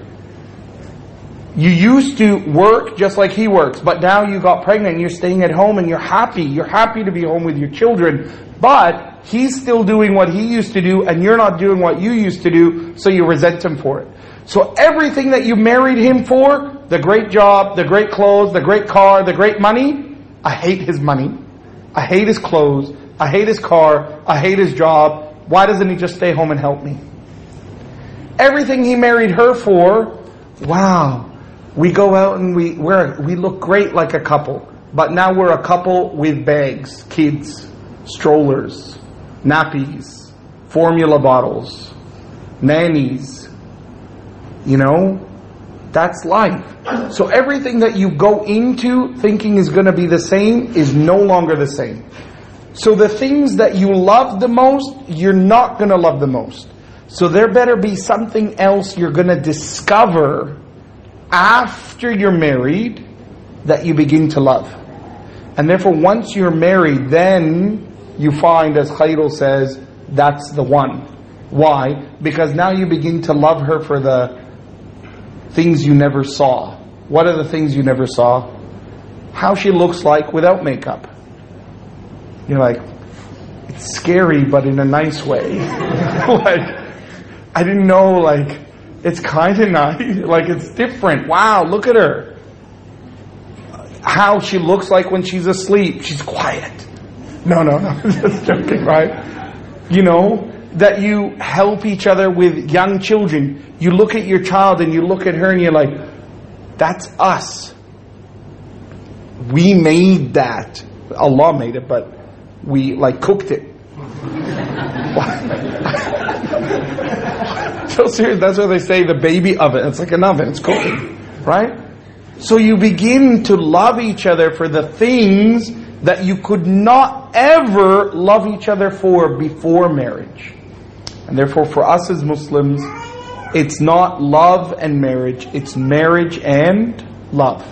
You used to work just like he works, but now you got pregnant and you're staying at home and you're happy. You're happy to be home with your children, but he's still doing what he used to do and you're not doing what you used to do, so you resent him for it. So everything that you married him for, the great job, the great clothes, the great car, the great money. I hate his money. I hate his clothes. I hate his car. I hate his job. Why doesn't he just stay home and help me? Everything he married her for, wow, we go out and we we're, we look great like a couple. But now we're a couple with bags, kids, strollers, nappies, formula bottles, nannies, you know? That's life. So everything that you go into thinking is going to be the same is no longer the same. So the things that you love the most, you're not going to love the most. So there better be something else you're going to discover after you're married that you begin to love. And therefore, once you're married, then you find, as Khairul says, that's the one. Why? Because now you begin to love her for the things you never saw. What are the things you never saw? How she looks like without makeup. You're like, it's scary, but in a nice way. Like, I didn't know, like, it's kind of nice. Like, it's different. Wow, look at her. How she looks like when she's asleep. She's quiet. No, no, no. Just joking, right? You know, that you help each other with young children. You look at your child and you look at her and you're like, that's us. We made that. Allah made it, but we like cooked it. So serious, that's why they say the baby oven. It's like an oven, it's cooking, right? So you begin to love each other for the things that you could not ever love each other for before marriage. And therefore for us as Muslims, it's not love and marriage, it's marriage and love.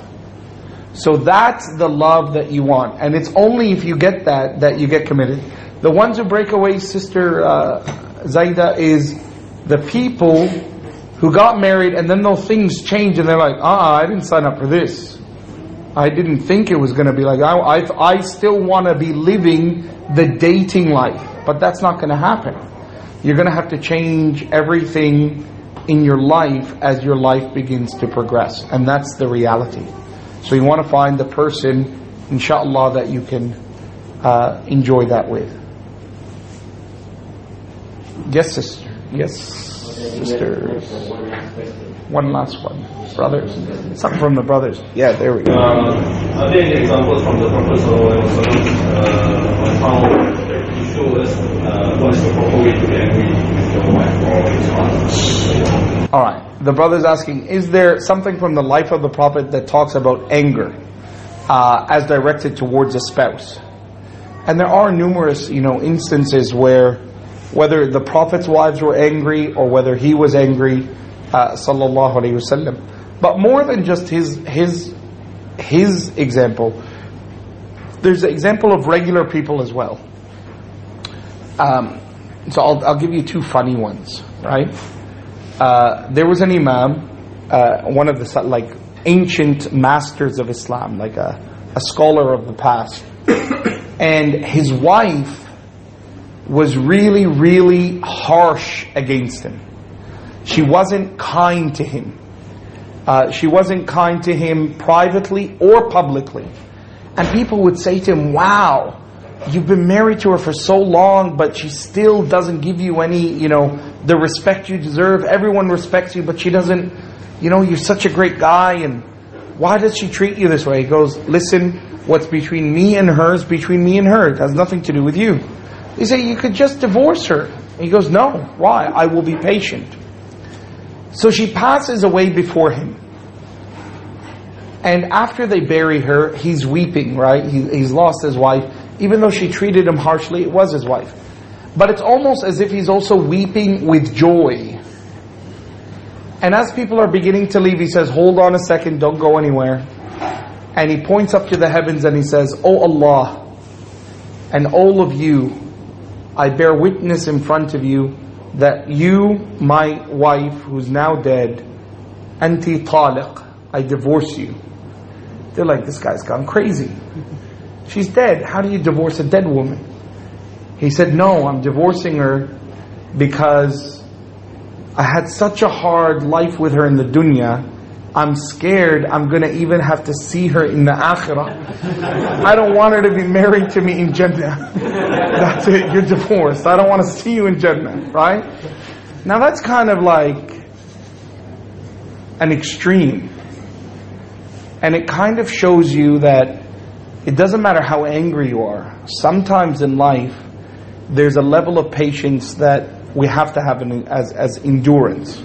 So that's the love that you want. And it's only if you get that, that you get committed. The ones who break away, Sister uh, Zaida, is the people who got married and then those things change and they're like, ah, I didn't sign up for this. I didn't think it was going to be like, I, I, I still want to be living the dating life. But that's not going to happen. You're going to have to change everything in your life as your life begins to progress. And that's the reality. So you want to find the person, inshallah, that you can uh, enjoy that with. Yes, sister. Yes, sisters. One last one. Brothers. Something from the brothers. Yeah, there we go. Um, are there examples from the Prophet uh, on how he showed us uh, what is the proper way to marry with your wife or his husband? All right. The brother's asking, is there something from the life of the Prophet that talks about anger uh, as directed towards a spouse? And there are numerous, you know, instances where whether the Prophet's wives were angry or whether he was angry, uh, sallallahu alaihi wasallam. But more than just his his his example, there's the example of regular people as well. Um, so I'll I'll give you two funny ones, right? Uh, there was an imam, uh, one of the like ancient masters of Islam, like a, a scholar of the past, and his wife was really, really harsh against him. She wasn't kind to him. Uh, she wasn't kind to him privately or publicly. And people would say to him, wow, you've been married to her for so long, but she still doesn't give you any, you know, the respect you deserve. Everyone respects you, but she doesn't, you know, you're such a great guy, and why does she treat you this way? He goes, listen, what's between me and her is between me and her. It has nothing to do with you. He said, you could just divorce her. And he goes, no, why? I will be patient. So she passes away before him. And after they bury her, he's weeping, right? He, he's lost his wife. Even though she treated him harshly, it was his wife. But it's almost as if he's also weeping with joy. And as people are beginning to leave, he says, hold on a second, don't go anywhere. And he points up to the heavens and he says, oh Allah, and all of you, I bear witness in front of you that you, my wife, who's now dead, anti taliq, I divorce you. They're like, this guy's gone crazy. She's dead. How do you divorce a dead woman? He said, no, I'm divorcing her because I had such a hard life with her in the dunya. I'm scared I'm going to even have to see her in the akhirah. I don't want her to be married to me in Jannah. That's it, you're divorced. I don't want to see you in Jannah, right? Now that's kind of like an extreme. And it kind of shows you that it doesn't matter how angry you are. Sometimes in life, there's a level of patience that we have to have in, as, as endurance.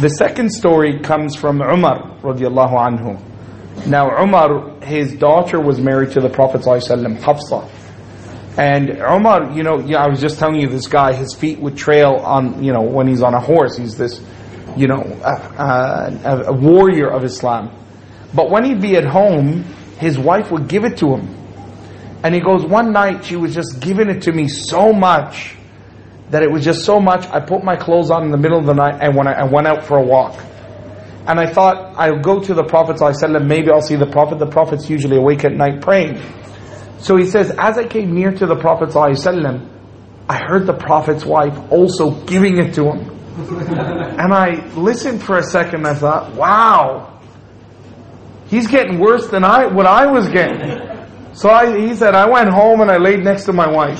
The second story comes from Umar radiallahu anhu. Now Umar, his daughter was married to the Prophet ﷺ, Hafsa. And Umar, you know, I was just telling you this guy, his feet would trail on, you know, when he's on a horse. He's this, you know, a, a, a warrior of Islam. But when he'd be at home, his wife would give it to him. And he goes, one night she was just giving it to me so much that it was just so much, I put my clothes on in the middle of the night and when I, I went out for a walk. And I thought, I'll go to the Prophet ﷺ, maybe I'll see the Prophet. The Prophet's usually awake at night praying. So he says, as I came near to the Prophet ﷺ, I heard the Prophet's wife also giving it to him. And I listened for a second and I thought, wow, he's getting worse than I what I was getting. So I, he said, I went home and I laid next to my wife.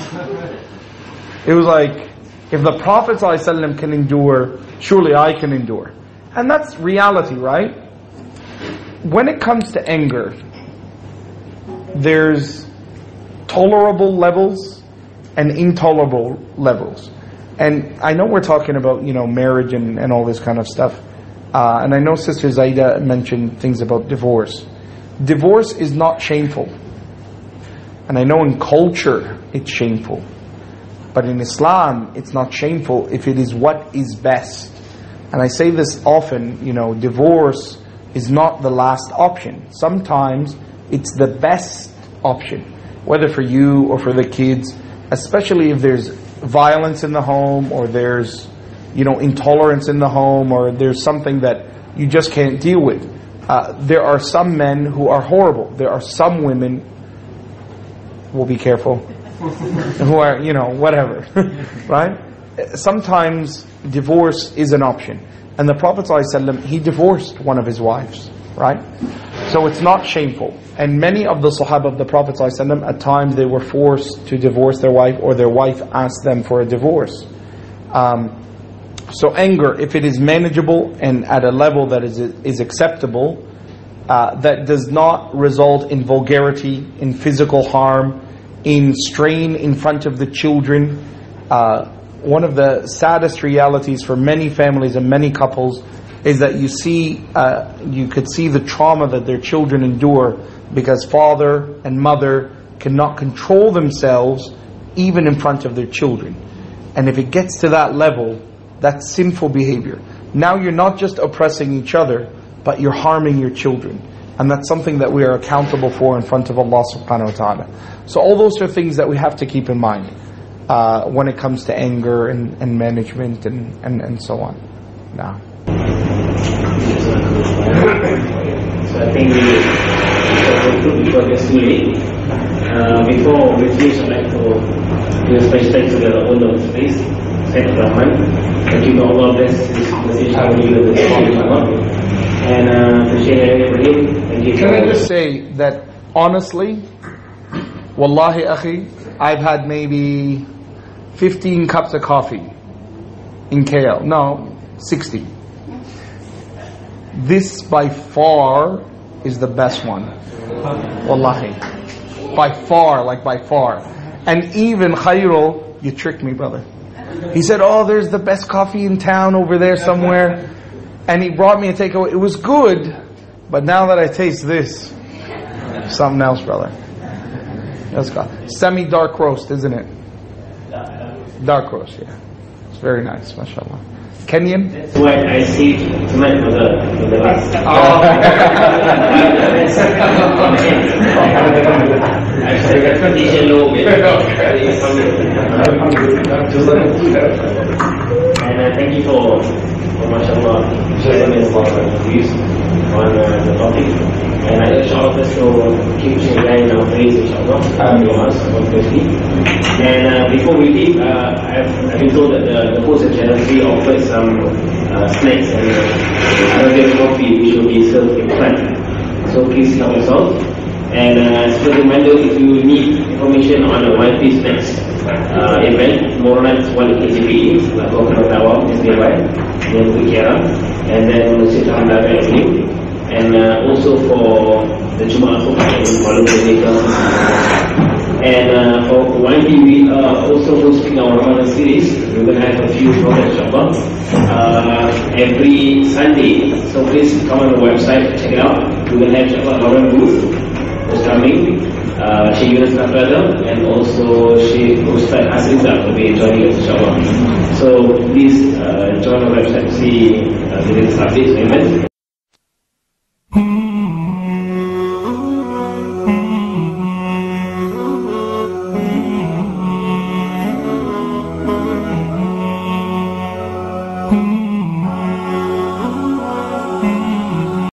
It was like, if the Prophet ﷺ can endure, surely I can endure. And that's reality, right? When it comes to anger, there's tolerable levels and intolerable levels. And I know we're talking about, you know, marriage and, and all this kind of stuff. Uh, and I know Sister Zaida mentioned things about divorce. Divorce is not shameful. And I know in culture it's shameful. But in Islam, it's not shameful if it is what is best. And I say this often, you know, divorce is not the last option. Sometimes it's the best option, whether for you or for the kids, especially if there's violence in the home or there's, you know, intolerance in the home or there's something that you just can't deal with. Uh, there are some men who are horrible. There are some women, we'll be careful, who are, you know, whatever, right? Sometimes divorce is an option. And the Prophet ﷺ, he divorced one of his wives, right? So it's not shameful. And many of the Sahaba of the Prophet ﷺ, at times they were forced to divorce their wife or their wife asked them for a divorce. Um, so anger, if it is manageable and at a level that is, is acceptable, uh, that does not result in vulgarity, in physical harm, in strain in front of the children. Uh, one of the saddest realities for many families and many couples is that you see, uh, you could see the trauma that their children endure because father and mother cannot control themselves even in front of their children. And if it gets to that level, that's sinful behavior. Now you're not just oppressing each other, but you're harming your children. And that's something that we are accountable for in front of Allah subhanahu wa ta'ala. So all those are things that we have to keep in mind uh, when it comes to anger and, and management and, and, and so on. Now. So I think we people yesterday, uh, before we finish, I'd like to give respect to the owner of the space, Shaykh Balib. Thank you to Allah bless this conversation with you. And uh, to Yahya Ibrahim. Can I just say that honestly, wallahi akhi, I've had maybe fifteen cups of coffee in K L. No, sixty. This by far is the best one. Wallahi. By far, like by far. And even Khairul, you tricked me, brother. He said, oh, there's the best coffee in town over there somewhere. And he brought me a takeaway. It was good. But now that I taste this, something else, brother. That's got semi-dark roast, isn't it? Dark roast, yeah. It's very nice, mashallah. Kenyan? That's what I see tonight for the, for the last. Oh. And uh, thank you for... MashaAllah, sharing a lot of views on uh, the topic. And I urge all of us to keep sharing our praise, inshallah, um, and uh, before we leave, uh, I've, I've been told that the, the host of Channel three offers some uh, snacks and uh, Arabian coffee which will be served in front. So please help us out. And uh, as a reminder, if you need information on the One Piece Next uh, event, tomorrow night's one K G P, the Coconut Tower is nearby, near Kukera, and then on the Sitahanda Avenue. And uh, also for the Jum'ah Khutbah in Kuala. And uh, for One P, we are also hosting our Ramadan series. We're going to have a few programs, inshallah, uh, every Sunday. So please come on the website, check it out. We're going to have a Ramadan booth. Coming, uh, Sheikh Yunus Nafrada and also Sheikh Ustad Asriza will be joining us, inshallah. So please uh, join our website to see uh, the latest updates. Amen.